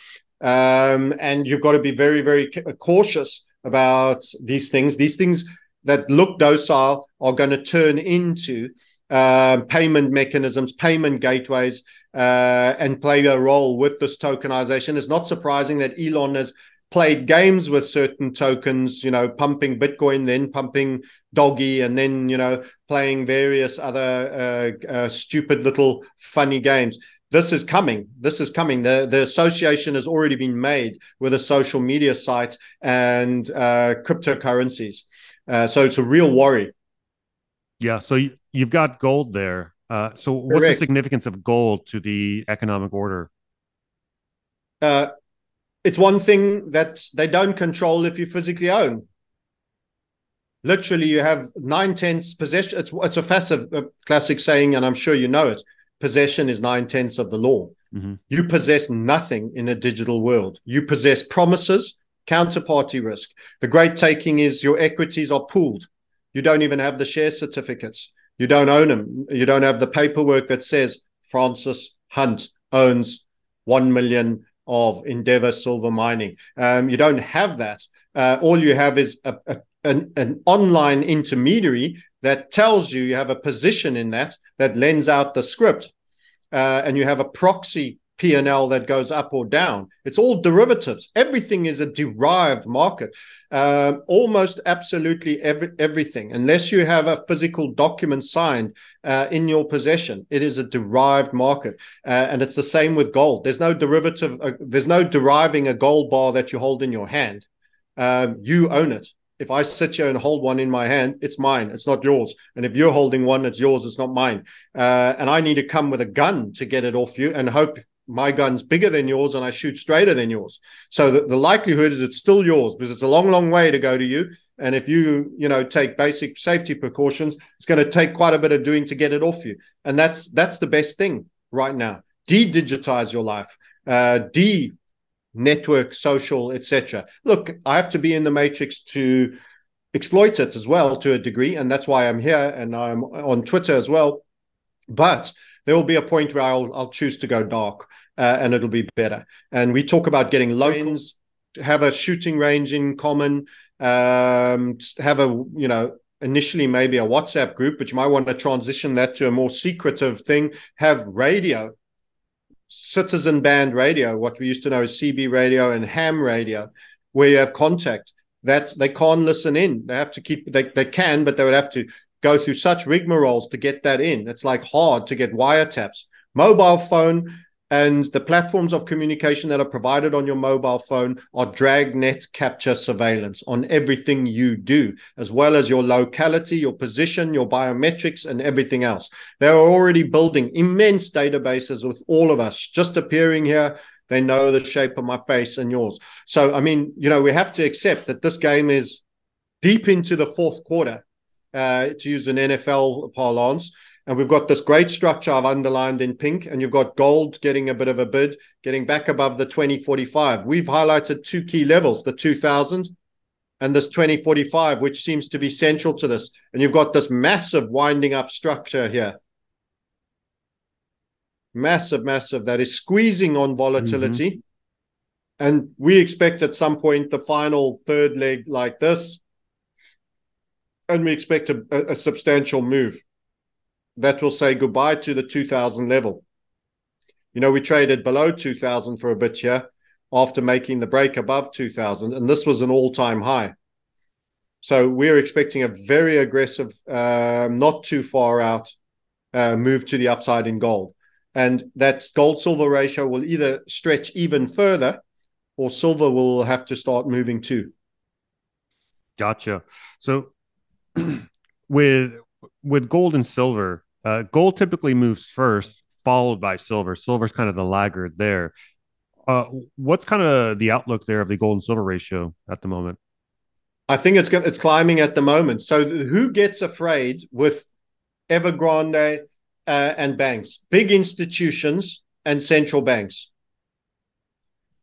And you've got to be very, very cautious about these things. These things that look docile are going to turn into payment mechanisms, payment gateways, and play a role with this tokenization. It's not surprising that Elon has played games with certain tokens, pumping Bitcoin, then pumping Doggy, and then, playing various other stupid little funny games. This is coming. The association has already been made with a social media site and cryptocurrencies. So it's a real worry. Yeah. So you've got gold there. So what's Correct. The significance of gold to the economic order? It's one thing that they don't control if you physically own. Literally, you have 9/10 possession. It's a classic saying, and I'm sure you know it. Possession is 9/10 of the law. Mm-hmm. You possess nothing in a digital world. You possess promises, counterparty risk. The great taking is your equities are pooled. You don't even have the share certificates. You don't own them. You don't have the paperwork that says Francis Hunt owns 1 million of Endeavor silver mining. You don't have that. All you have is a an online intermediary that tells you have a position in that lends out the script, and you have a proxy P&L that goes up or down. It's all derivatives. Everything is a derived market, almost absolutely everything. Unless you have a physical document signed in your possession, it is a derived market. And it's the same with gold. There's no derivative. There's no deriving a gold bar that you hold in your hand. You own it. If I sit here and hold one in my hand, it's mine. It's not yours. And if you're holding one, it's yours. It's not mine. And I need to come with a gun to get it off you and hope my gun's bigger than yours and I shoot straighter than yours. So the likelihood is it's still yours because it's a long, long way to go to you. And if you take basic safety precautions, it's going to take quite a bit of doing to get it off you. And that's the best thing right now. De-digitize your life. Network, social, etc. Look, I have to be in the matrix to exploit it as well to a degree, and that's why I'm here and I'm on Twitter as well. But there will be a point where I'll choose to go dark, and it'll be better. And we talk about getting loans, have a shooting range in common, have a initially maybe a WhatsApp group, but you might want to transition that to a more secretive thing. Have radio. Citizen band radio, what we used to know as CB radio and ham radio, where you have contact that they can't listen in. They have to keep, they can, but they would have to go through such rigmaroles to get that in. It's like hard to get wiretaps. Mobile phone and the platforms of communication that are provided on your mobile phone are dragnet capture surveillance on everything you do, as well as your locality, your position, your biometrics, and everything else. They are already building immense databases with all of us just appearing here. They know the shape of my face and yours. So, I mean, we have to accept that this game is deep into the fourth quarter, to use an NFL parlance. And we've got this great structure I've underlined in pink, and you've got gold getting a bit of a bid, getting back above the 2045. We've highlighted two key levels, the 2000 and this 2045, which seems to be central to this. And you've got this massive winding up structure here. Massive, massive, that is squeezing on volatility. Mm-hmm. And we expect at some point the final third leg like this. And we expect a substantial move that will say goodbye to the 2000 level. We traded below 2000 for a bit here after making the break above 2000, and this was an all-time high. So we're expecting a very aggressive, not too far out, move to the upside in gold. And that gold-silver ratio will either stretch even further or silver will have to start moving too. Gotcha. So with gold and silver, gold typically moves first, followed by silver. Silver's kind of the laggard there. What's kind of the outlook there of the gold and silver ratio at the moment? I think it's climbing at the moment. So who gets afraid with Evergrande and banks? Big institutions and central banks.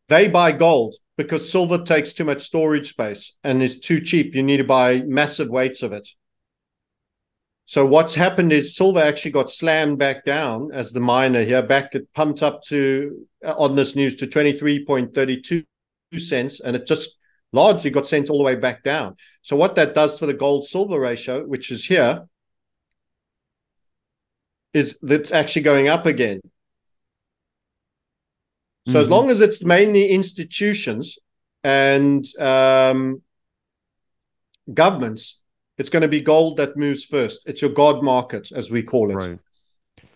They buy gold because silver takes too much storage space and is too cheap. You need to buy massive weights of it. So what's happened is silver actually got slammed back down as the miner here. It pumped up to, on this news, to 23.32 cents, and it just largely got sent all the way back down. So what that does for the gold-silver ratio, which is here, is that's actually going up again. So as long as it's mainly institutions and governments, it's going to be gold that moves first. It's your God market, as we call it. Right.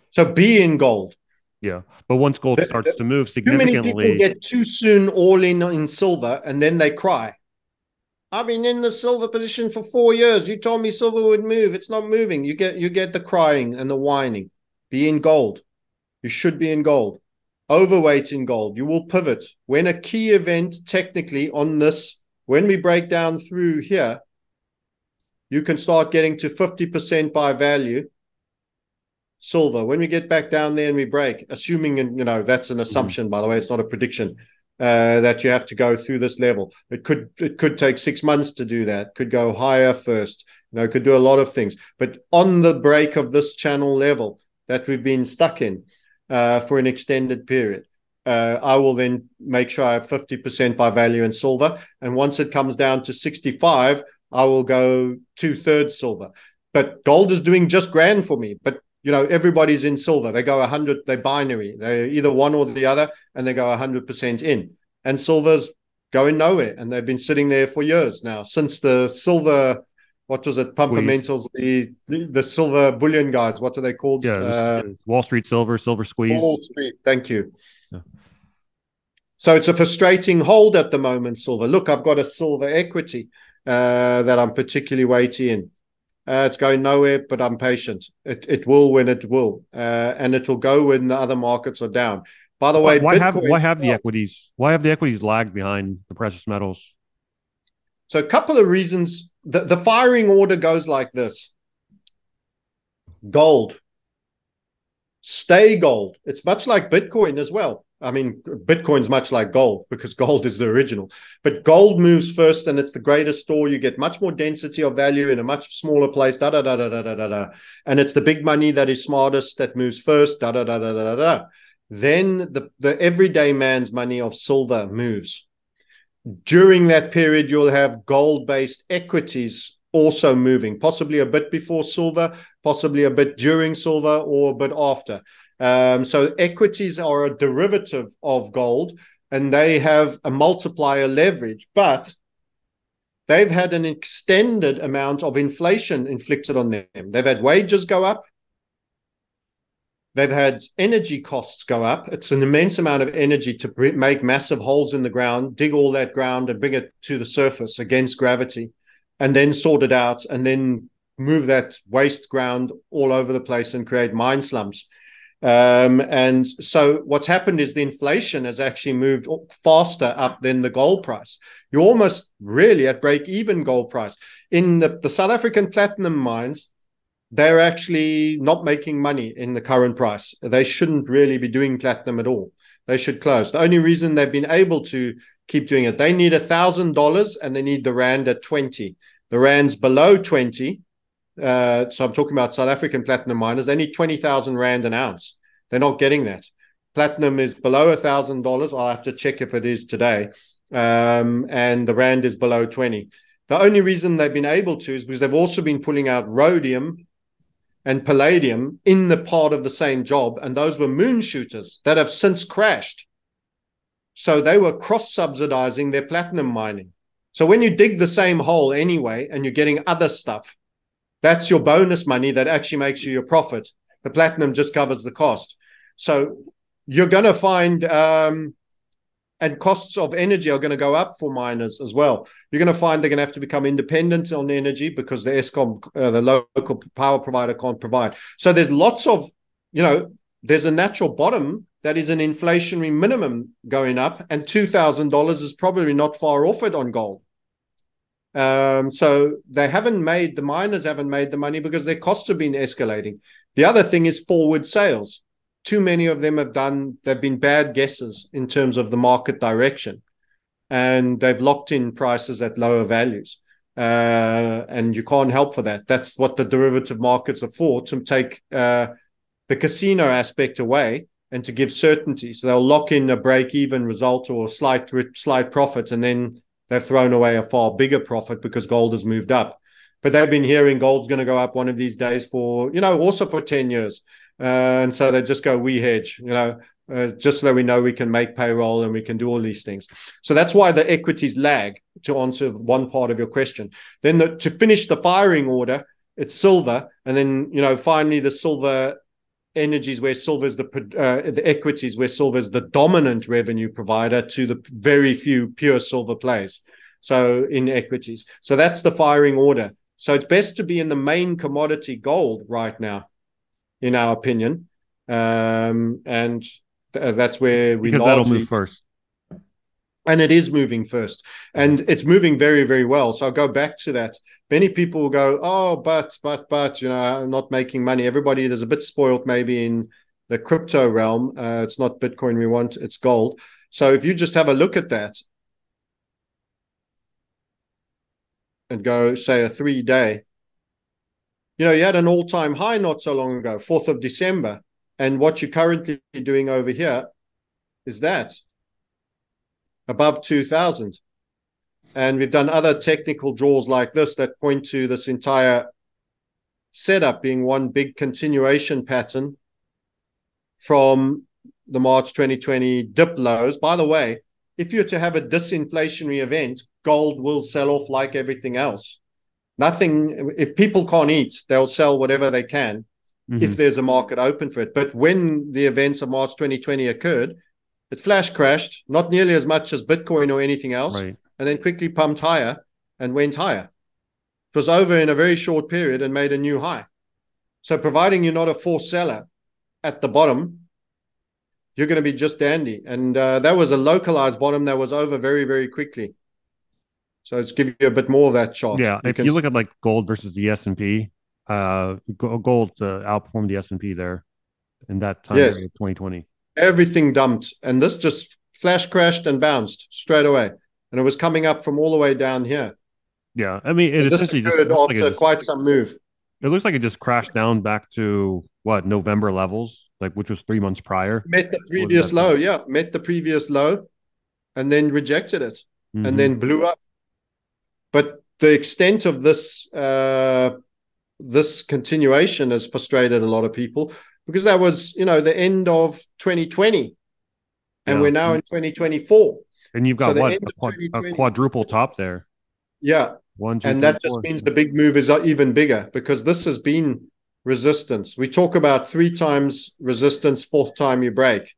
So be in gold. Yeah. But once gold starts to move significantly. Too many people get too soon all in silver, and then they cry. I've been in the silver position for 4 years. You told me silver would move. It's not moving. You get the crying and the whining. Be in gold. You should be in gold. Overweight in gold. You will pivot. When a key event technically on this, when we break down through here, you can start getting to 50% by value silver. When we get back down there and we break, assuming, and that's an assumption, by the way, it's not a prediction, that you have to go through this level. It could take 6 months to do that. Could go higher first. It could do a lot of things. But on the break of this channel level that we've been stuck in for an extended period, I will then make sure I have 50% by value in silver. And once it comes down to 65, I will go 2/3 silver. But gold is doing just grand for me. But, you know, everybody's in silver. They go 100, they're binary. They're either one or the other, and they go 100% in. And silver's going nowhere. And they've been sitting there for years now, since the silver, what was it, Pumpermentals, the silver bullion guys, what are they called? Yeah, it's Wall Street Silver, Silver Squeeze. Wall Street, thank you. Yeah. So it's a frustrating hold at the moment, silver. Look, I've got a silver equity that I'm particularly weighty in. It's going nowhere, but I'm patient. It will when it will, and it will go when the other markets are down. By the way, why have the equities lagged behind the precious metals? So a couple of reasons. The firing order goes like this. Gold. Stay gold. It's much like Bitcoin as well. I mean, Bitcoin's much like gold because gold is the original. But gold moves first, and it's the greatest store. You get much more density of value in a much smaller place. Da da da da da da da da. And it's the big money that is smartest that moves first. Da da da da da da da. Then the everyday man's money of silver moves. During that period, you'll have gold-based equities also moving, possibly a bit before silver, possibly a bit during silver, or a bit after. So equities are a derivative of gold, and they have a multiplier leverage, but they've had an extended amount of inflation inflicted on them. They've had wages go up. They've had energy costs go up. It's an immense amount of energy to make massive holes in the ground, dig all that ground and bring it to the surface against gravity, and then sort it out, and then move that waste ground all over the place and create mine slums. And so what's happened is the inflation has actually moved faster up than the gold price. You're almost really at break-even gold price. In the South African platinum mines, they're actually not making money in the current price. They shouldn't really be doing platinum at all. They should close. The only reason they've been able to keep doing it, they need $1,000 and they need the rand at 20. The rand's below 20. So I'm talking about South African platinum miners. They need 20,000 rand an ounce. They're not getting that. Platinum is below $1,000. I'll have to check if it is today. And the rand is below 20. The only reason they've been able to is because they've also been pulling out rhodium and palladium in the part of the same job, and those were moon shooters that have since crashed. So they were cross-subsidizing their platinum mining. So when you dig the same hole anyway and you're getting other stuff, that's your bonus money that actually makes you your profit. The platinum just covers the cost. So you're going to find, and costs of energy are going to go up for miners as well. You're going to find they're going to have to become independent on energy because the ESCOM, the local power provider, can't provide. So there's lots of, you know, there's a natural bottom that is an inflationary minimum going up, and $2,000 is probably not far off it on gold. So they haven't made, the miners haven't made the money because their costs have been escalating. The other thing is forward sales. Too many of them have done, they've been bad guesses in terms of the market direction, and they've locked in prices at lower values. And you can't help for that. That's what the derivative markets are for, to take the casino aspect away and to give certainty. So they'll lock in a break-even result or slight profit, and then they've thrown away a far bigger profit because gold has moved up. But they've been hearing gold's going to go up one of these days for, you know, also for 10 years. And so they just go, we hedge, you know, just so that we know we can make payroll and we can do all these things. So that's why the equities lag, to answer one part of your question. Then to finish the firing order, it's silver. And then, you know, finally the silver energies, where silver is the equities, where silver is the dominant revenue provider to the very few pure silver plays. So in equities. So that's the firing order. So it's best to be in the main commodity gold right now, in our opinion, and that's where we largely, that'll move first, and it is moving first, and it's moving very, very well. So I'll go back to that. Many people will go, oh, but you know, I'm not making money. Everybody, there's a bit spoiled maybe in the crypto realm. It's not Bitcoin we want; it's gold. So if you just have a look at that and go, say, a 3-day. You know, you had an all-time high not so long ago, 4th of December. And what you're currently doing over here is that, above 2,000. And we've done other technical draws like this that point to this entire setup being one big continuation pattern from the March 2020 dip lows. By the way, if you're to have a disinflationary event, gold will sell off like everything else. Nothing, if people can't eat, they'll sell whatever they can if there's a market open for it. But when the events of March 2020 occurred, it flash crashed, not nearly as much as Bitcoin or anything else, right, and then quickly pumped higher and went higher. It was over in a very short period and made a new high. So providing you're not a forced seller at the bottom, you're going to be just dandy. And that was a localized bottom that was over very, very quickly. So it's giving you a bit more of that chart. Yeah, if you look at like gold versus the S&P, gold outperformed the S&P there in that time of 2020. Everything dumped. And this just flash crashed and bounced straight away. And it was coming up from all the way down here. Yeah, I mean, it essentially just looks like quite some move. It looks like it just crashed down back to, what, November levels, like which was 3 months prior. Met the previous low, yeah. Met the previous low and then rejected it and then blew up. But the extent of this this continuation has frustrated a lot of people because that was, you know, the end of 2020, and we're now in 2024. And you've got a quadruple top there. Yeah, 1, 2, and that just means the big move is even bigger because this has been resistance. We talk about 3 times resistance, 4th time you break,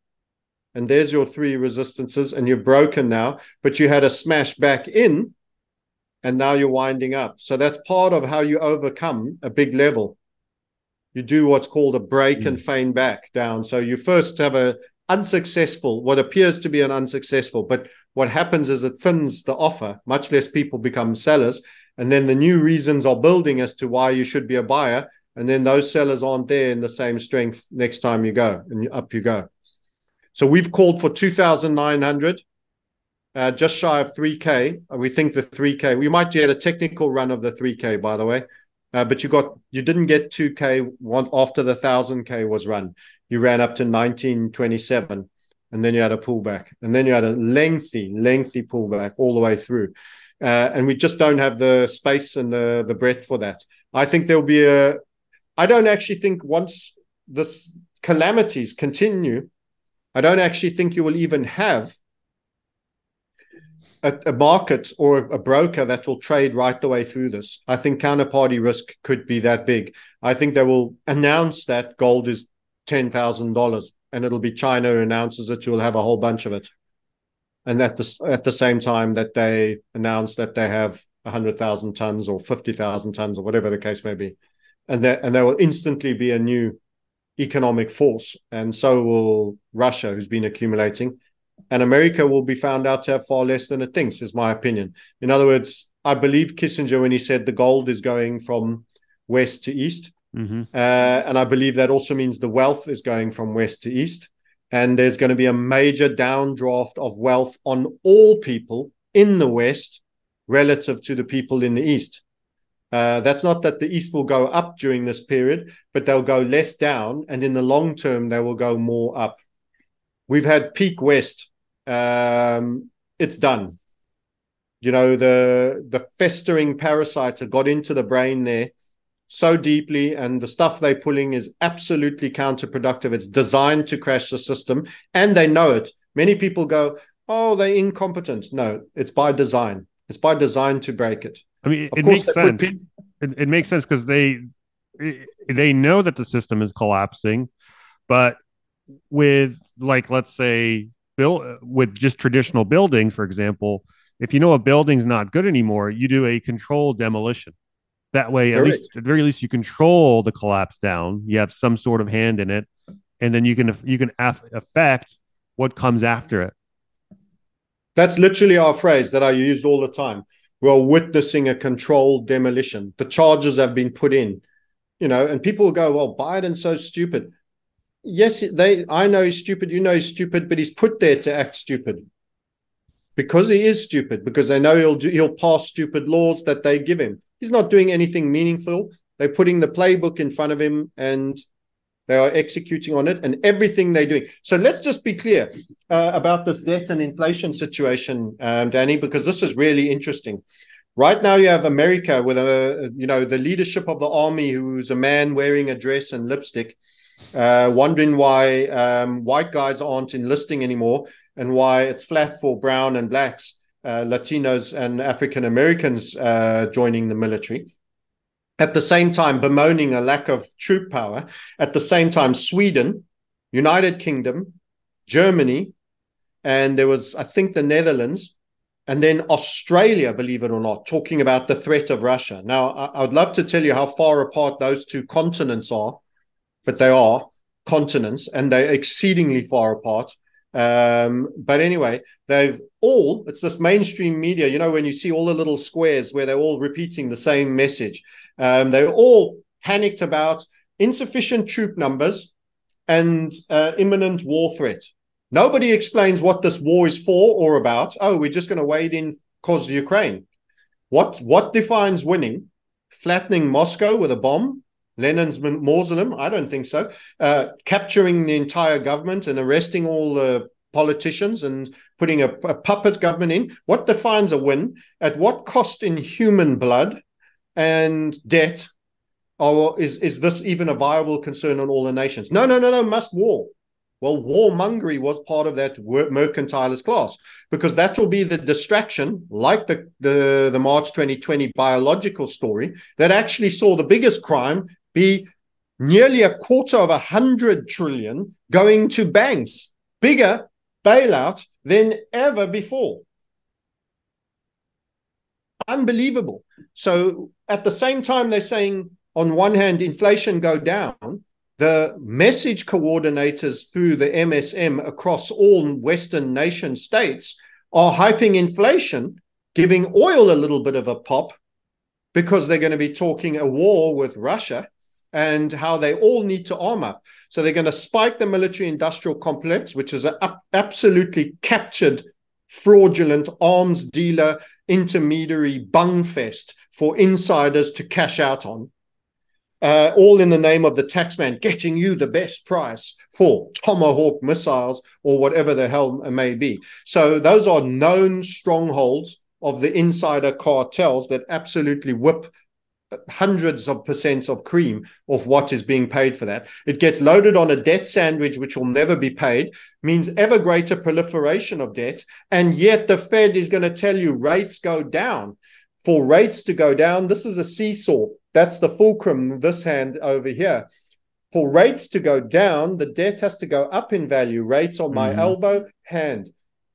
and there's your 3 resistances, and you're broken now. But you had a smash back in. And now you're winding up. So that's part of how you overcome a big level. You do what's called a break and feign back down. So you first have a unsuccessful, what appears to be an unsuccessful, but what happens is it thins the offer, much less people become sellers. And then the new reasons are building as to why you should be a buyer. And then those sellers aren't there in the same strength next time you go, and up you go. So we've called for 2,900. Just shy of 3K. We think the 3K, we might get a technical run of the 3K, by the way, but you didn't get 2K after the 1,000K was run. You ran up to 1927, and then you had a pullback, and then you had a lengthy, lengthy pullback all the way through. And we just don't have the space and the breadth for that. I think there'll be I don't actually think once this calamities continue, I don't actually think you will even have a market or a broker that will trade right the way through this. I think counterparty risk could be that big. I think they will announce that gold is $10,000 and it'll be China who announces it. You'll have a whole bunch of it. And at the same time that they announce that they have 100,000 tons or 50,000 tons or whatever the case may be. And there will instantly be a new economic force. And so will Russia, who's been accumulating. And America will be found out to have far less than it thinks, is my opinion. In other words, I believe Kissinger when he said the gold is going from west to east. And I believe that also means the wealth is going from west to east. And there's going to be a major downdraft of wealth on all people in the west relative to the people in the east. That's not that the east will go up during this period, but they'll go less down. And in the long term, they will go more up. We've had peak West. It's done. You know, the festering parasites have got into the brain there so deeply, and the stuff they're pulling is absolutely counterproductive. It's designed to crash the system, and they know it. Many people go, oh, they're incompetent. No, it's by design. It's by design to break it. I mean, of course, it makes sense because they know that the system is collapsing, but with like, let's say, with just traditional buildings, for example, if you know a building's not good anymore, you do a controlled demolition. That way, at the very least, you control the collapse down. You have some sort of hand in it, and then you can affect what comes after it. That's literally our phrase that I use all the time. We're witnessing a controlled demolition. The charges have been put in, you know, and people will go, well, Biden's so stupid. Yes, I know he's stupid, you know he's stupid, but he's put there to act stupid because he is stupid, because they know he'll pass stupid laws that they give him. He's not doing anything meaningful. They're putting the playbook in front of him, and They are executing on it and everything they're doing. So let's just be clear about this debt and inflation situation, Danny, because this is really interesting. Right now, you have America with the leadership of the army, who's a man wearing a dress and lipstick, wondering why white guys aren't enlisting anymore and why it's flat for brown and blacks, Latinos and African Americans joining the military. At the same time, bemoaning a lack of troop power. At the same time, Sweden, United Kingdom, Germany, and there was, I think, the Netherlands, and then Australia, believe it or not, talking about the threat of Russia. Now, I would love to tell you how far apart those two continents are, but they are continents, and they're exceedingly far apart. But anyway, they've all, it's this mainstream media, you know, when you see all the little squares where they're all repeating the same message. They were all panicked about insufficient troop numbers and imminent war threat. Nobody explains what this war is for or about. Oh, we're just going to wade in because Ukraine. What defines winning? Flattening Moscow with a bomb? Lenin's mausoleum? I don't think so. Capturing the entire government and arresting all the politicians and putting a puppet government in? What defines a win? At what cost in human blood and debt? Or is this even a viable concern on all the nations? No, must war. Well, warmongery was part of that mercantilist class, because that will be the distraction, like the March 2020 biological story, that actually saw the biggest crime be nearly a quarter of 100 trillion going to banks, bigger bailout than ever before. Unbelievable. So at the same time, they're saying, on one hand, inflation go down. The message coordinators through the MSM across all Western nation states are hyping inflation, giving oil a little bit of a pop, because they're going to be talking a war with Russia and how they all need to arm up. So they're going to spike the military industrial complex, which is an absolutely captured, fraudulent arms dealer intermediary bung fest for insiders to cash out on, all in the name of the taxman getting you the best price for Tomahawk missiles or whatever the hell it may be. So those are known strongholds of the insider cartels that absolutely whip hundreds of percents of cream of what is being paid for that. It gets loaded on a debt sandwich, which will never be paid, means ever greater proliferation of debt. And yet the Fed is going to tell you rates go down. For rates to go down, this is a seesaw. That's the fulcrum, this hand over here. For rates to go down, the debt has to go up in value. Rates on my elbow hand.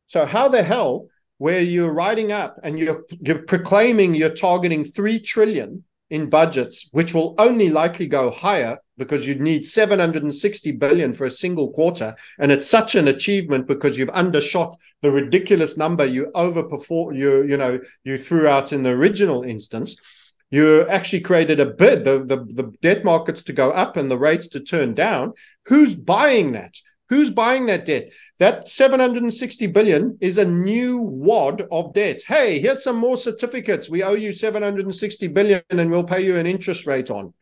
So how the hell, where you're riding up and you're proclaiming you're targeting 3 trillion in budgets, which will only likely go higher because you need 760 billion for a single quarter. And it's such an achievement because you've undershot the ridiculous number you overperformed, you threw out in the original instance. You actually created a bid, the debt markets to go up and the rates to turn down. Who's buying that? Who's buying that debt? That 760 billion is a new wad of debt. Hey, here's some more certificates. We owe you 760 billion and we'll pay you an interest rate on.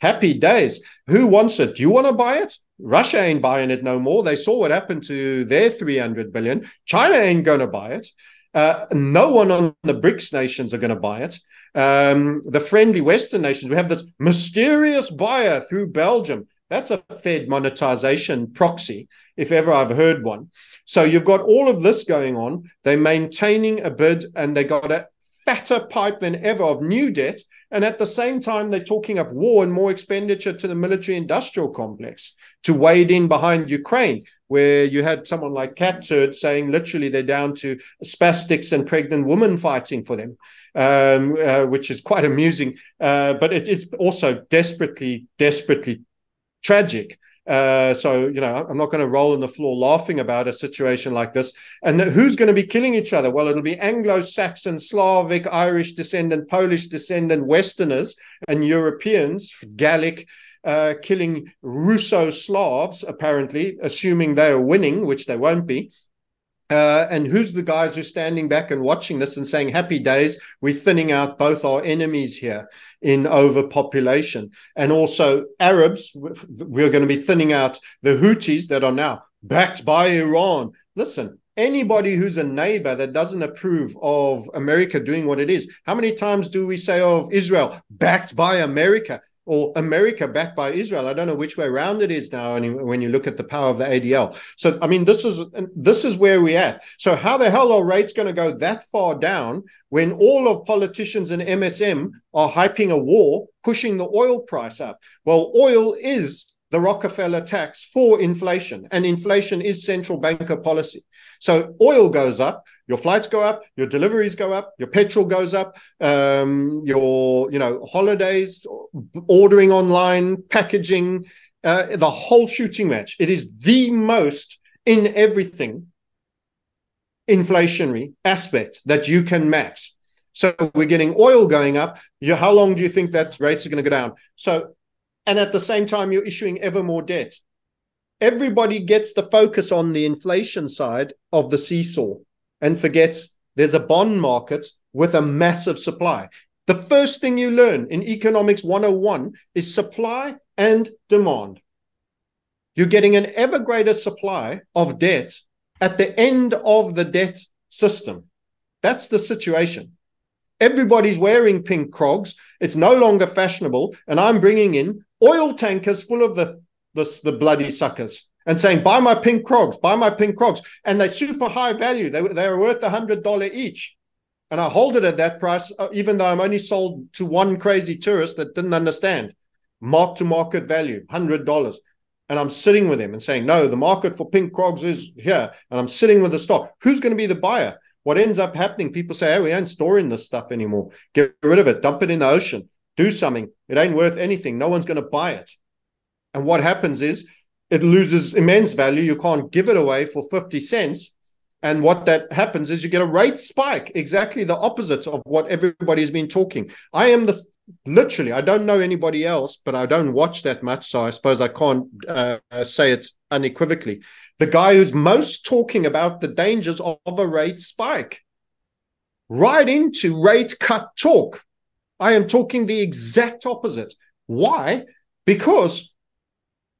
Happy days. Who wants it? Do you want to buy it? Russia ain't buying it no more. They saw what happened to their 300 billion. China ain't going to buy it. No one on the BRICS nations are going to buy it. The friendly Western nations, we have this mysterious buyer through Belgium. That's a Fed monetization proxy, if ever I've heard one. So you've got all of this going on. They're maintaining a bid and they got a fatter pipe than ever of new debt. And at the same time, they're talking up war and more expenditure to the military industrial complex to wade in behind Ukraine, where you had someone like Cat Turd saying literally they're down to spastics and pregnant women fighting for them, which is quite amusing. But it is also desperately, desperately tragic. So, you know, I'm not going to roll on the floor laughing about a situation like this. And who's going to be killing each other? Well, it'll be Anglo-Saxon, Slavic, Irish descendant, Polish descendant, Westerners and Europeans, Gallic, killing Russo-Slavs, apparently, assuming they are winning, which they won't be. And who's the guys who are standing back and watching this and saying, happy days, we're thinning out both our enemies here in overpopulation. And also Arabs, we're going to be thinning out the Houthis that are now backed by Iran. Listen, anybody who's a neighbor that doesn't approve of America doing what it is, how many times do we say of Israel, backed by America? Or America backed by Israel. I don't know which way around it is now when you look at the power of the ADL. So, I mean, this is where we're at. So how the hell are rates going to go that far down when all of politicians and MSM are hyping a war, pushing the oil price up? Well, oil is the Rockefeller tax for inflation, and inflation is central banker policy. So oil goes up, your flights go up, your deliveries go up, your petrol goes up, your holidays, ordering online, packaging, the whole shooting match. It is the most in everything inflationary aspect that you can match. So we're getting oil going up. How long do you think that rates are going to go down? So. And at the same time, you're issuing ever more debt. Everybody gets the focus on the inflation side of the seesaw and forgets there's a bond market with a massive supply. The first thing you learn in Economics 101 is supply and demand. You're getting an ever greater supply of debt at the end of the debt system. That's the situation. Everybody's wearing pink Crocs. It's no longer fashionable. And I'm bringing in oil tankers full of the bloody suckers and saying, buy my pink Crocs, buy my pink Crocs. And they're super high value. They are worth $100 each. And I hold it at that price, even though I'm only sold to one crazy tourist that didn't understand. Mark to market value, $100. And I'm sitting with him and saying, no, the market for pink Crocs is here. And I'm sitting with the stock. Who's going to be the buyer? What ends up happening, people say, hey, we ain't storing this stuff anymore. Get rid of it. Dump it in the ocean. Do something. It ain't worth anything. No one's going to buy it. And what happens is it loses immense value. You can't give it away for 50 cents. And what that happens is you get a rate spike, exactly the opposite of what everybody's been talking. I am literally, I don't know anybody else, but I don't watch that much, so I suppose I can't say it unequivocally. The guy who's most talking about the dangers of a rate spike, right into rate cut talk. I am talking the exact opposite. Why? Because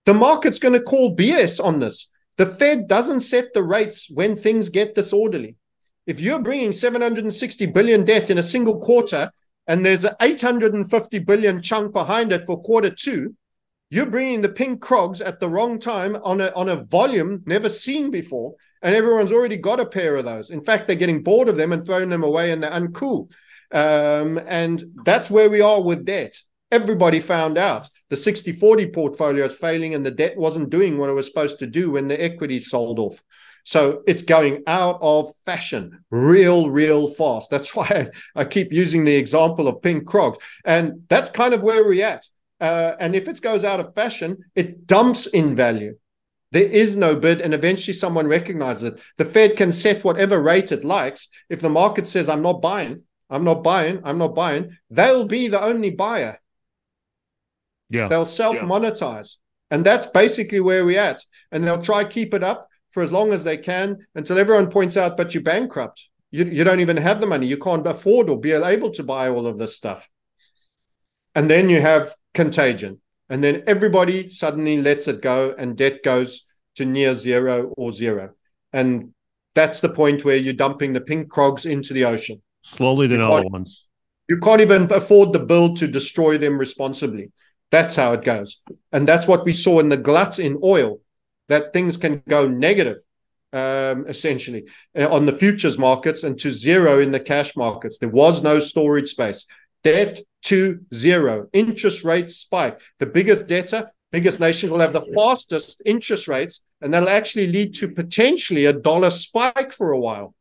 the market's going to call BS on this. The Fed doesn't set the rates when things get disorderly. If you're bringing $760 billion debt in a single quarter, and there's an $850 billion chunk behind it for quarter two, you're bringing the pink Crocs at the wrong time on a volume never seen before, and everyone's already got a pair of those. In fact, they're getting bored of them and throwing them away, and they're uncool. And that's where we are with debt. Everybody found out the 60-40 portfolio is failing, and the debt wasn't doing what it was supposed to do when the equity sold off. So it's going out of fashion real fast. That's why I keep using the example of pink Crocs. And that's kind of where we're at. And if it goes out of fashion, it dumps in value. There is no bid, and eventually someone recognizes it. The Fed can set whatever rate it likes. If the market says, I'm not buying, I'm not buying, I'm not buying, they'll be the only buyer. Yeah, they'll self-monetize. Yeah. And that's basically where we're at. And they'll try keep it up for as long as they can until everyone points out, but you're bankrupt. You don't even have the money. You can't afford or be able to buy all of this stuff. And then you have contagion, and then everybody suddenly lets it go, and debt goes to near zero or zero, and that's the point where you're dumping the pink Crocs into the ocean slowly to all ones. You can't even afford the bill to destroy them responsibly. That's how it goes, and that's what we saw in the glut in oil, that things can go negative essentially on the futures markets and to zero in the cash markets. There was no storage space. Debt to zero. Interest rates spike. The biggest debtor, biggest nation will have the fastest interest rates, and that'll actually lead to potentially a dollar spike for a while,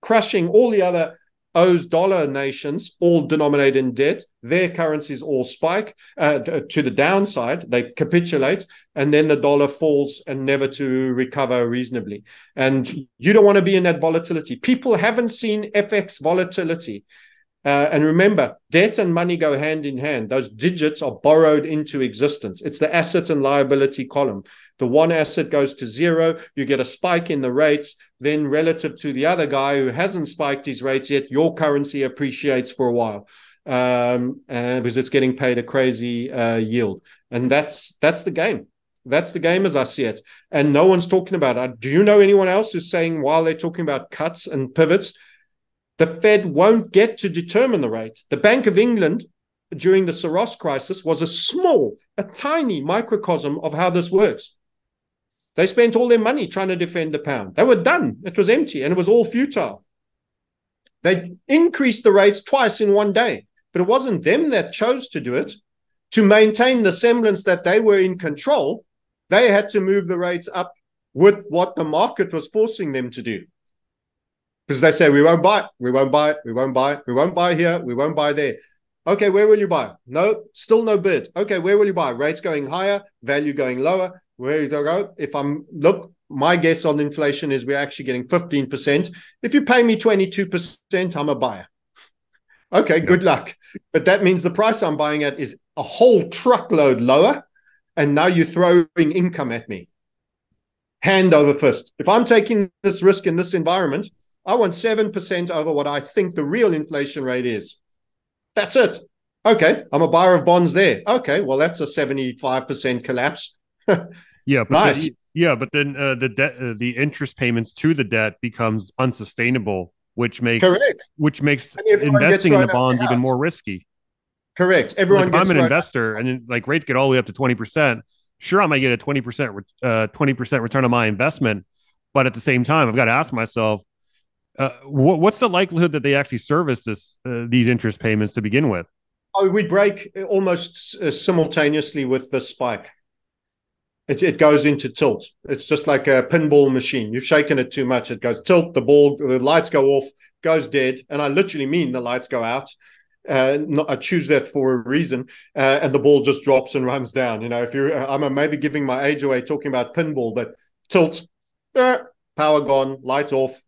crushing all the other O's dollar nations, all denominated in debt. Their currencies all spike to the downside. They capitulate, and then the dollar falls and never to recover reasonably. And you don't want to be in that volatility. People haven't seen FX volatility. And remember, debt and money go hand in hand. Those digits are borrowed into existence. It's the asset and liability column. The one asset goes to zero, you get a spike in the rates. Then relative to the other guy who hasn't spiked his rates yet, your currency appreciates for a while because it's getting paid a crazy yield. And that's the game. That's the game as I see it. And no one's talking about it. Do you know anyone else who's saying while they're talking about cuts and pivots, the Fed won't get to determine the rate? The Bank of England during the Soros crisis was a tiny microcosm of how this works. They spent all their money trying to defend the pound. They were done. It was empty and it was all futile. They increased the rates twice in one day, but it wasn't them that chose to do it. To maintain the semblance that they were in control, they had to move the rates up with what the market was forcing them to do. Because they say, we won't buy, we won't buy, we won't buy, we won't buy here, we won't buy there. Okay, where will you buy? No, still no bid. Okay, where will you buy? Rates going higher, value going lower. Where do I go? Look, my guess on inflation is we're actually getting 15%. If you pay me 22%, I'm a buyer. Okay, yeah. Good luck. But that means the price I'm buying at is a whole truckload lower, and now you're throwing income at me. Hand over fist. If I'm taking this risk in this environment, I want 7% over what I think the real inflation rate is. That's it. Okay, I'm a buyer of bonds there. Okay, well, that's a 75% collapse. Yeah, but nice. Then the interest payments to the debt becomes unsustainable, which makes investing in the bonds even more risky. Correct. Everyone. Like if I'm an investor and like rates get all the way up to 20%, sure, I might get a 20% return on my investment, but at the same time, I've got to ask myself, what's the likelihood that they actually service these interest payments to begin with? Oh, we break almost simultaneously with the spike. It goes into tilt. It's just like a pinball machine. You've shaken it too much. It goes tilt, the lights go off, goes dead. And I literally mean the lights go out. I choose that for a reason. And the ball just drops and runs down. You know, I'm maybe giving my age away talking about pinball, but tilt, power gone, lights off,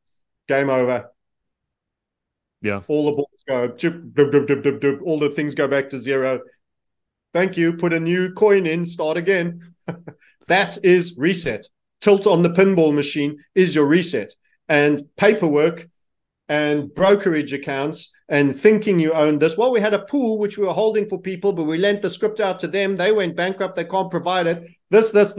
game over. Yeah. All the balls go, doop, doop, doop, doop, doop, doop. All the things go back to zero. Thank you. Put a new coin in, start again. That is reset. Tilt on the pinball machine is your reset. And paperwork and brokerage accounts and thinking you own this. Well, we had a pool which we were holding for people, but we lent the script out to them. They went bankrupt. They can't provide it. This, but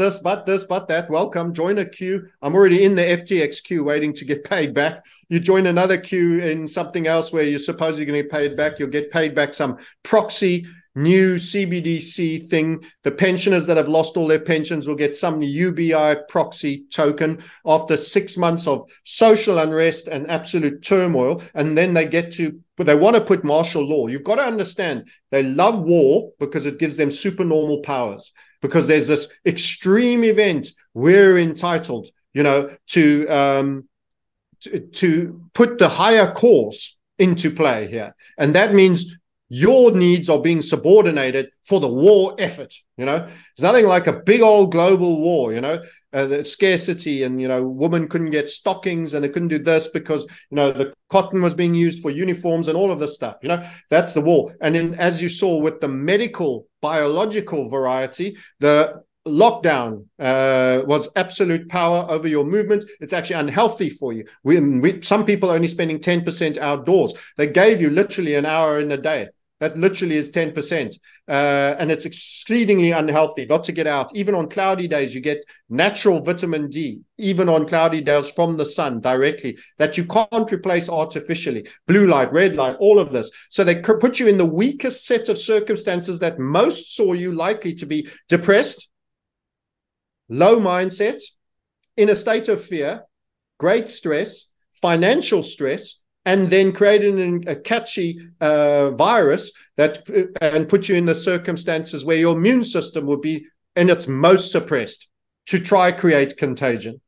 that. Welcome. Join a queue. I'm already in the FTX queue waiting to get paid back. You join another queue in something else where you're supposedly going to get paid back. You'll get paid back some proxy new CBDC thing. The pensioners that have lost all their pensions will get some UBI proxy token after 6 months of social unrest and absolute turmoil. And then they want to put martial law. You've got to understand, they love war because it gives them supernormal powers, because there's this extreme event. We're entitled, to put the higher cause into play here. And that means your needs are being subordinated for the war effort. It's nothing like a big old global war, the scarcity and, women couldn't get stockings and they couldn't do this because, the cotton was being used for uniforms and all of this stuff, that's the war. And then as you saw with the medical, biological variety, the lockdown was absolute power over your movement. It's actually unhealthy for you. Some people are only spending 10% outdoors. They gave you literally an hour in a day. That literally is 10%. And it's exceedingly unhealthy not to get out. Even on cloudy days, you get natural vitamin D, even on cloudy days from the sun directly, that you can't replace artificially. Blue light, red light, all of this. So they put you in the weakest set of circumstances that most saw you likely to be depressed, low mindset, in a state of fear, great stress, financial stress, and then creating a catchy virus and put you in the circumstances where your immune system would be in its most suppressed to try create contagion.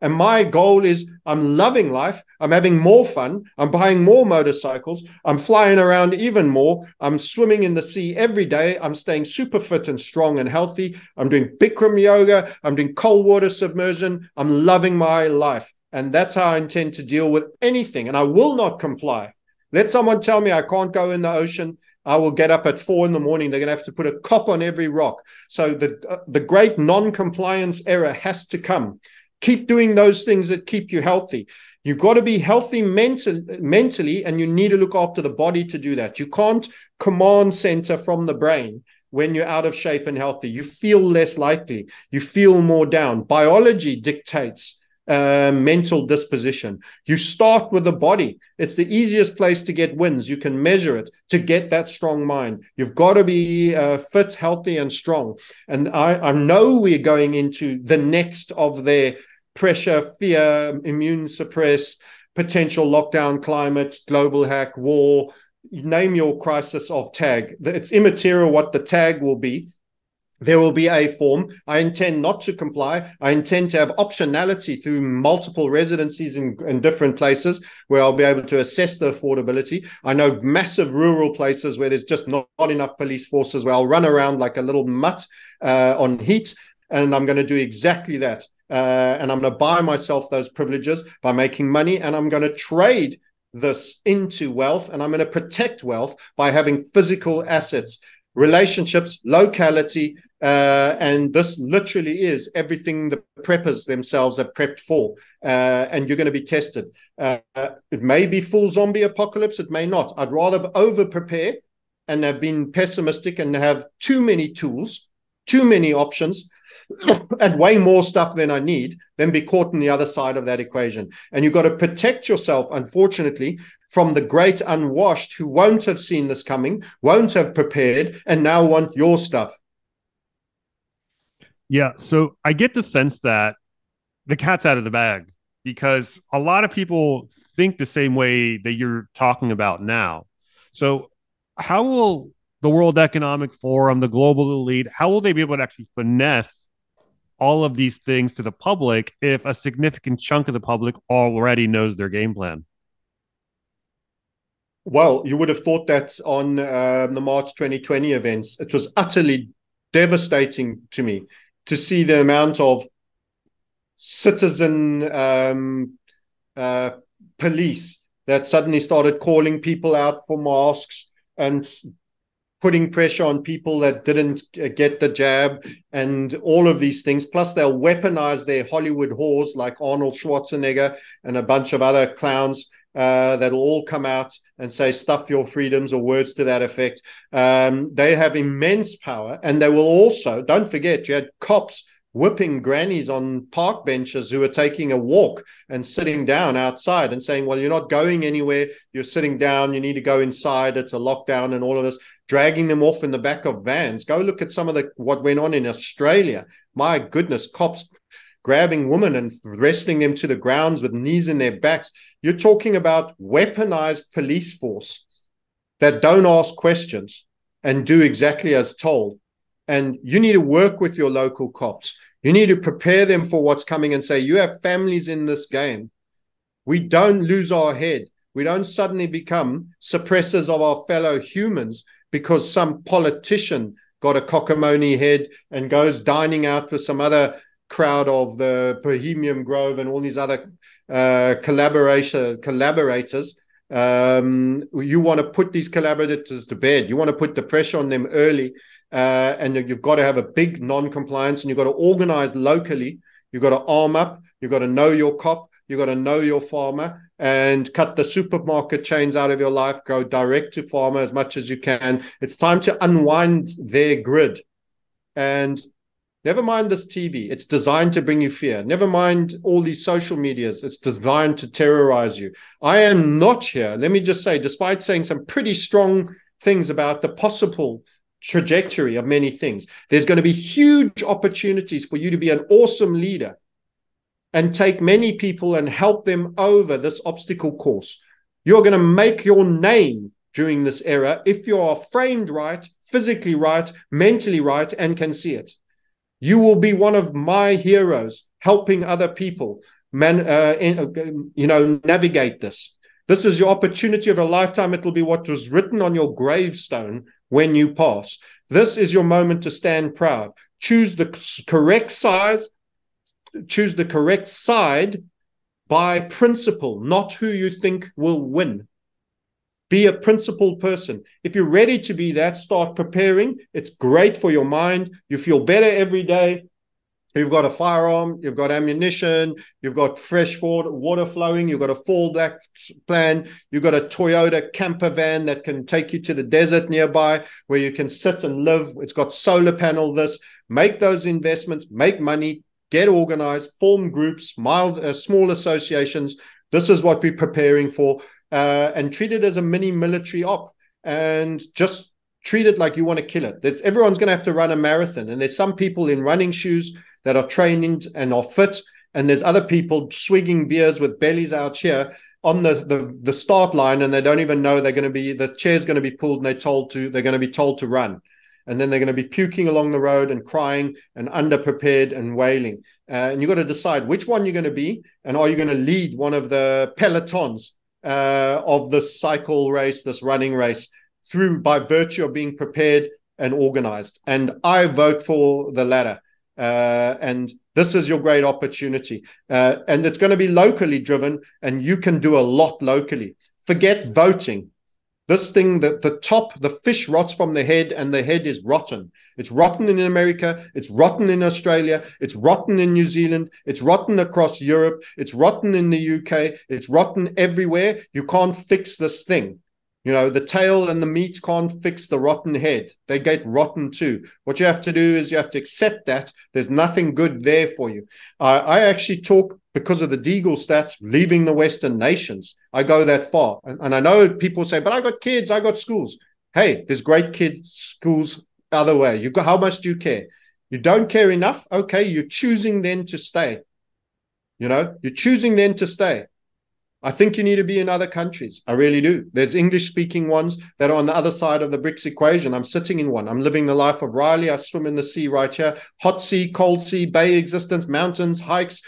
And my goal is I'm loving life. I'm having more fun. I'm buying more motorcycles. I'm flying around even more. I'm swimming in the sea every day. I'm staying super fit and strong and healthy. I'm doing Bikram yoga. I'm doing cold water submersion. I'm loving my life. And that's how I intend to deal with anything. And I will not comply. Let someone tell me I can't go in the ocean. I will get up at 4 in the morning. They're going to have to put a cop on every rock. So the great non-compliance era has to come. Keep doing those things that keep you healthy. You've got to be healthy mentally, and you need to look after the body to do that. You can't command center from the brain when you're out of shape and healthy. You feel less likely. You feel more down. Biology dictates mental disposition. You start with the body. It's the easiest place to get wins. You can measure it to get that strong mind. You've got to be fit, healthy, and strong. And I know we're going into the next of their pressure, fear, immune suppressed, potential lockdown, climate, global hack, war, name your crisis of tag. It's immaterial what the tag will be. There will be a form. I intend not to comply. I intend to have optionality through multiple residencies in different places where I'll be able to assess the affordability. I know massive rural places where there's just not enough police forces, where I'll run around like a little mutt on heat, and I'm going to do exactly that. And I'm going to buy myself those privileges by making money, and I'm going to trade this into wealth, and I'm going to protect wealth by having physical assets, relationships, locality, and this literally is everything the preppers themselves are prepped for, and you're going to be tested. It may be full zombie apocalypse, it may not. I'd rather over-prepare and have been pessimistic and have too many tools, too many options, and way more stuff than I need, than be caught on the other side of that equation. And you've got to protect yourself, unfortunately, from the great unwashed who won't have seen this coming, won't have prepared, and now want your stuff. Yeah, so I get the sense that the cat's out of the bag, because a lot of people think the same way that you're talking about now. So how will the World Economic Forum, the global elite, how will they be able to actually finesse all of these things to the public if a significant chunk of the public already knows their game plan? Well, you would have thought that on the March 2020 events. It was utterly devastating to me to see the amount of citizen police that suddenly started calling people out for masks and putting pressure on people that didn't get the jab and all of these things. Plus, they'll weaponize their Hollywood whores like Arnold Schwarzenegger and a bunch of other clowns that'll all come out and say, stuff your freedoms, or words to that effect. They have immense power. And they will also, don't forget, you had cops whipping grannies on park benches who were taking a walk and sitting down outside and saying, well, you're not going anywhere. You're sitting down. You need to go inside. It's a lockdown and all of this. Dragging them off in the back of vans. Go look at some of what went on in Australia. My goodness, cops grabbing women and wrestling them to the grounds with knees in their backs. You're talking about weaponized police force that don't ask questions and do exactly as told. And you need to work with your local cops. You need to prepare them for what's coming and say, you have families in this game. We don't lose our head. We don't suddenly become suppressors of our fellow humans because some politician got a cockamamie head and goes dining out with some other crowd of the Bohemian Grove and all these other collaborators. You want to put these collaborators to bed. You want to put the pressure on them early, and you've got to have a big non-compliance, and you've got to organize locally. You've got to arm up. You've got to know your cop. You've got to know your farmer, and cut the supermarket chains out of your life. Go direct to farmer as much as you can. It's time to unwind their grid. And never mind this TV. It's designed to bring you fear. Never mind all these social medias. It's designed to terrorize you. I am not here, let me just say, despite saying some pretty strong things about the possible trajectory of many things, there's going to be huge opportunities for you to be an awesome leader and take many people and help them over this obstacle course. You're going to make your name during this era if you are framed right, physically right, mentally right, and can see it. You will be one of my heroes, helping other people, navigate this. This is your opportunity of a lifetime. It will be what was written on your gravestone when you pass. This is your moment to stand proud. Choose the correct size. Choose the correct side by principle, not who you think will win. Be a principled person. If you're ready to be that, start preparing. It's great for your mind. You feel better every day. You've got a firearm, you've got ammunition, you've got fresh water flowing, you've got a fallback plan, you've got a Toyota camper van that can take you to the desert nearby where you can sit and live. It's got solar panel, this. Make those investments, make money, get organized, form groups, small associations. This is what we're preparing for, and treat it as a mini military op and just treat it like you want to kill it. Everyone's going to have to run a marathon, and there's some people in running shoes that are trained and are fit, and there's other people swigging beers with bellies out here on the start line, and they don't even know they're going to be, the chair's going to be pulled, and they're going to be told to run. And then they're going to be puking along the road and crying and underprepared and wailing. And you've got to decide which one you're going to be, and are you going to lead one of the pelotons of this cycle race, this running race, through by virtue of being prepared and organized. And I vote for the latter. And this is your great opportunity. And it's going to be locally driven, and you can do a lot locally. Forget voting. This thing that the fish rots from the head, and the head is rotten. It's rotten in America. It's rotten in Australia. It's rotten in New Zealand. It's rotten across Europe. It's rotten in the UK. It's rotten everywhere. You can't fix this thing. You know, the tail and the meat can't fix the rotten head. They get rotten too. What you have to do is you have to accept that there's nothing good there for you. I actually talk, because of the Deagle stats, leaving the Western nations. I go that far. And I know people say, but I got kids, I got schools. Hey, there's great kids' schools other way. You got, how much do you care? You don't care enough? Okay, you're choosing then to stay. You know, you're choosing then to stay. I think you need to be in other countries. I really do. There's English-speaking ones that are on the other side of the BRICS equation. I'm sitting in one. I'm living the life of Riley. I swim in the sea right here. Hot sea, cold sea, bay existence, mountains, hikes,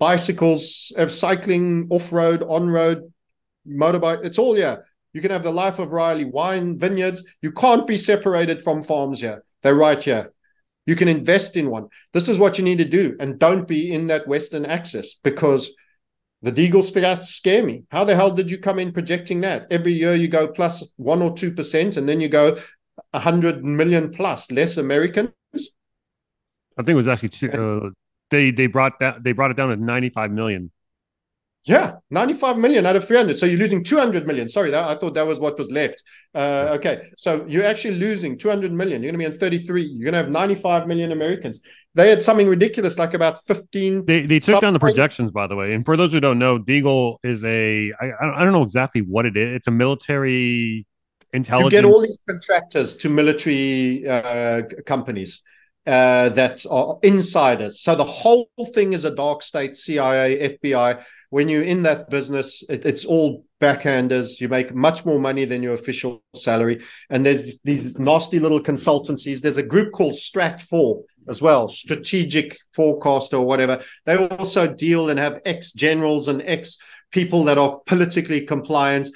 bicycles, cycling, off-road, on-road, motorbike. It's all here. You can have the life of Riley, wine, vineyards. You can't be separated from farms here. They're right here. You can invest in one. This is what you need to do. And don't be in that Western axis, because the Deagle stats scare me. How the hell did you come in projecting that? Every year you go plus 1 or 2%, and then you go 100 million plus less Americans. I think it was actually they brought it down to 95 million. Yeah, 95 million out of 300. So you're losing 200 million. Sorry, I thought that was what was left. Okay, so you're actually losing 200 million. You're going to be in 33. You're going to have 95 million Americans. They had something ridiculous, like about 15. They took down the projections, by the way. And for those who don't know, Deagle is I don't know exactly what it is. It's a military intelligence. You get all these contractors to military companies. That are insiders. So the whole thing is a dark state, CIA, FBI. When you're in that business, it's all backhanders. You make much more money than your official salary. And there's these nasty little consultancies. There's a group called Strat4 as well, Strategic Forecaster or whatever. They also deal and have ex-generals and ex-people that are politically compliant.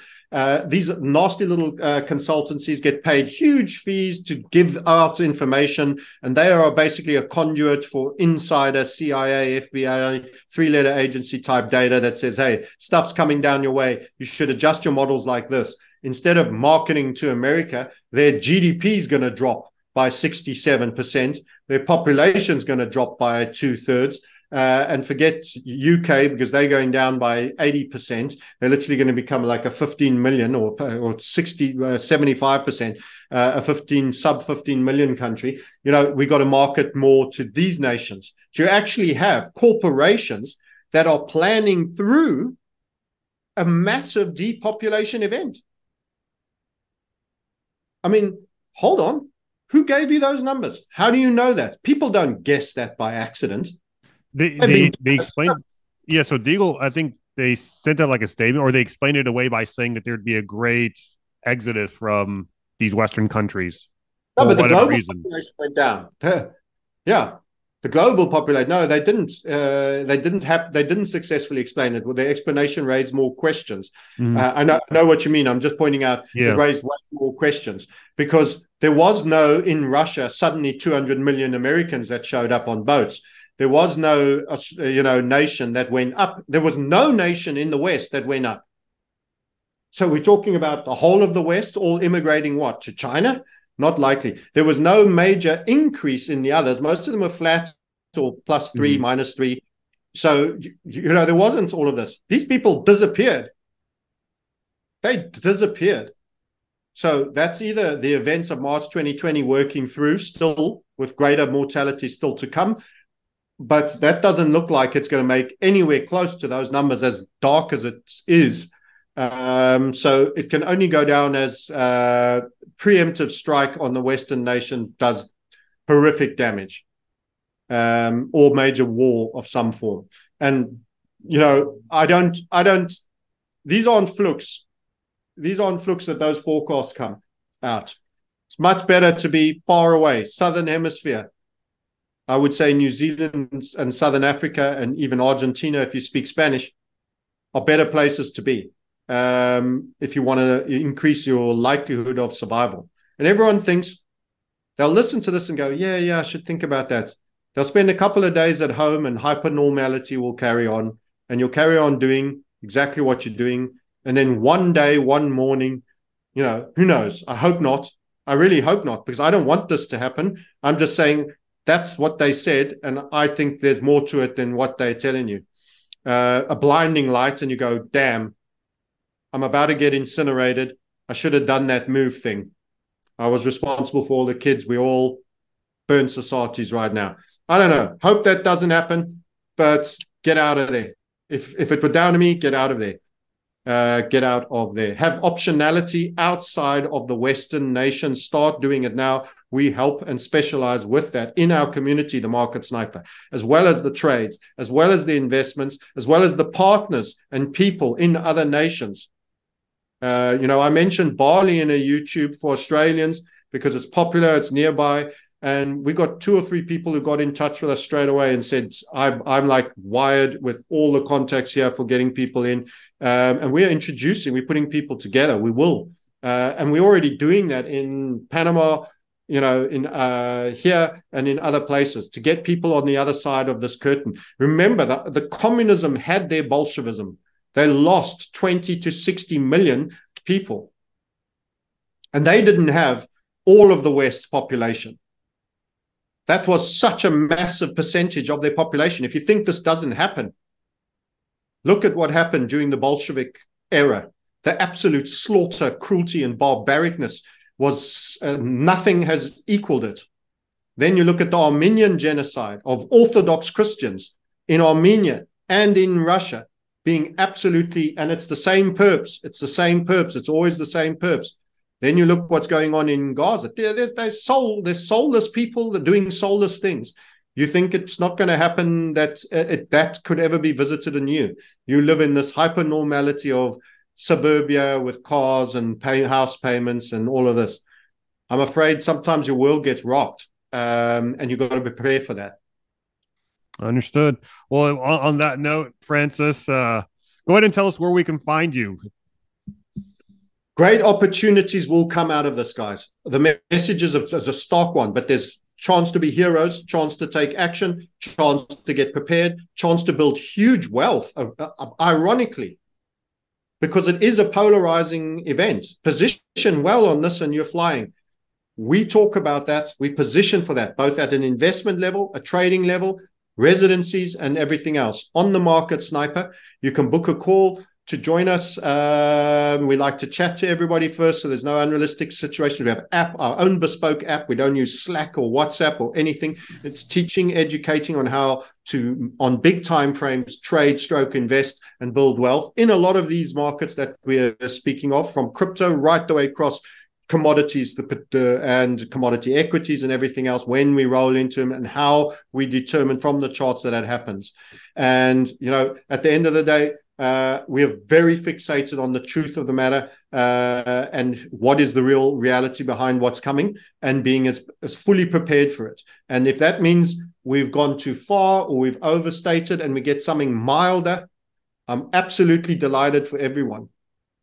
These nasty little consultancies get paid huge fees to give out information, and they are basically a conduit for insider CIA, FBI, three-letter agency type data that says, hey, stuff's coming down your way. You should adjust your models like this. Instead of marketing to America, their GDP is going to drop by 67%. Their population is going to drop by 2/3. And forget UK, because they're going down by 80%. They're literally going to become like a 15 million or 75%, sub 15 million country. You know, we got to market more to these nations. So you actually have corporations that are planning through a massive depopulation event. I mean, hold on. Who gave you those numbers? How do you know that? People don't guess that by accident. They explained, yeah. So Deagle, I think they sent out like a statement, or they explained it away by saying that there'd be a great exodus from these Western countries. No, but the global population went down. Yeah, the global population. No, they didn't. They didn't successfully explain it. Well, their explanation raised more questions. Mm-hmm. I know what you mean. I'm just pointing out it raised way more questions, because there was no, in Russia, suddenly 200 million Americans that showed up on boats. There was no, nation that went up. There was no nation in the West that went up. So we're talking about the whole of the West all immigrating what? To China? Not likely. There was no major increase in the others. Most of them were flat or plus three, minus three. So, you know, there wasn't all of this. These people disappeared. They disappeared. So that's either the events of March 2020 working through still with greater mortality still to come. But that doesn't look like it's going to make anywhere close to those numbers as dark as it is. So it can only go down as preemptive strike on the Western nation does horrific damage or major war of some form. And, you know, I don't, these aren't flukes. These aren't flukes that those forecasts come out. It's much better to be far away, Southern Hemisphere. I would say New Zealand and Southern Africa and even Argentina, if you speak Spanish, are better places to be. If you want to increase your likelihood of survival. And everyone thinks, they'll listen to this and go, yeah, yeah, I should think about that. They'll spend a couple of days at home and hypernormality will carry on. And you'll carry on doing exactly what you're doing. And then one day, one morning, you know, who knows? I hope not. I really hope not, because I don't want this to happen. I'm just saying that's what they said. And I think there's more to it than what they're telling you. A blinding light and you go, damn. I'm about to get incinerated. I should have done that move thing. I was responsible for all the kids. We all burn societies right now. I don't know. Hope that doesn't happen, but get out of there. If it were down to me, get out of there. Get out of there. Have optionality outside of the Western nation. Start doing it now. We help and specialize with that in our community, the Market Sniper, as well as the trades, as well as the investments, as well as the partners and people in other nations. You know, I mentioned barley in a YouTube for Australians because it's popular, it's nearby. And we got 2 or 3 people who got in touch with us straight away and said, I'm like wired with all the contacts here for getting people in. And we're introducing, we're putting people together. We will. And we're already doing that in Panama, you know, in here and in other places to get people on the other side of this curtain. Remember that the communism had their Bolshevism. They lost 20 to 60 million people. And they didn't have all of the West's population. That was such a massive percentage of their population. If you think this doesn't happen, look at what happened during the Bolshevik era. The absolute slaughter, cruelty, and barbaricness was nothing has equaled it. Then you look at the Armenian genocide of Orthodox Christians in Armenia and in Russia being absolutely, and it's the same perps. It's the same perps. It's always the same perps. Then you look what's going on in Gaza. There's soulless people that are doing soulless things. You think it's not going to happen that that could ever be visited anew. You live in this hyper-normality of suburbia with cars and house payments and all of this. I'm afraid sometimes your world gets rocked and you've got to prepare for that. Understood. Well, on that note, Francis, go ahead and tell us where we can find you. Great opportunities will come out of this, guys. The message is a stark one, but there's chance to be heroes, chance to take action, chance to get prepared, chance to build huge wealth, ironically. Because it is a polarizing event. Position well on this and you're flying. We talk about that. We position for that, both at an investment level, a trading level, residencies, and everything else. On the Market Sniper, you can book a call to join us. We like to chat to everybody first, so there's no unrealistic situation. We have app, our own bespoke app. We don't use Slack or WhatsApp or anything. It's teaching, educating on how to, on big time frames, trade, stroke, invest, and build wealth in a lot of these markets that we're speaking of, from crypto right the way across commodities and commodity equities and everything else, when we roll into them and how we determine from the charts that happens. And, you know, at the end of the day, we are very fixated on the truth of the matter and what is the real reality behind what's coming and being as fully prepared for it. And if that means we've gone too far or we've overstated and we get something milder, I'm absolutely delighted for everyone,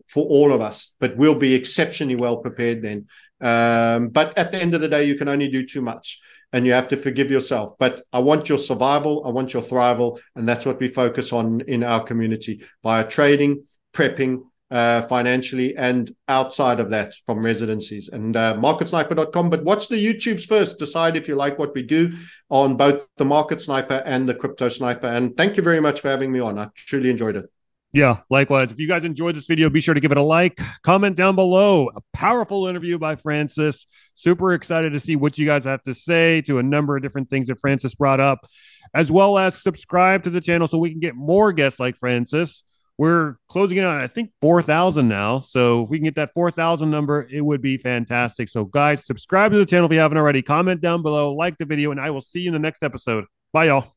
for all of us, but we'll be exceptionally well prepared then. But at the end of the day, you can only do too much. And you have to forgive yourself. But I want your survival. I want your thrival. And that's what we focus on in our community via trading, prepping, financially and outside of that from residencies, and marketsniper.com. But watch the YouTubes first. Decide if you like what we do on both the Market Sniper and the Crypto Sniper. And thank you very much for having me on. I truly enjoyed it. Yeah, likewise. If you guys enjoyed this video, be sure to give it a like, comment down below. A powerful interview by Francis. Super excited to see what you guys have to say to a number of different things that Francis brought up, as well as subscribe to the channel so we can get more guests like Francis. We're closing in on, I think, 4,000 now. So if we can get that 4,000 number, it would be fantastic. So guys, subscribe to the channel if you haven't already. Comment down below, like the video, and I will see you in the next episode. Bye, y'all.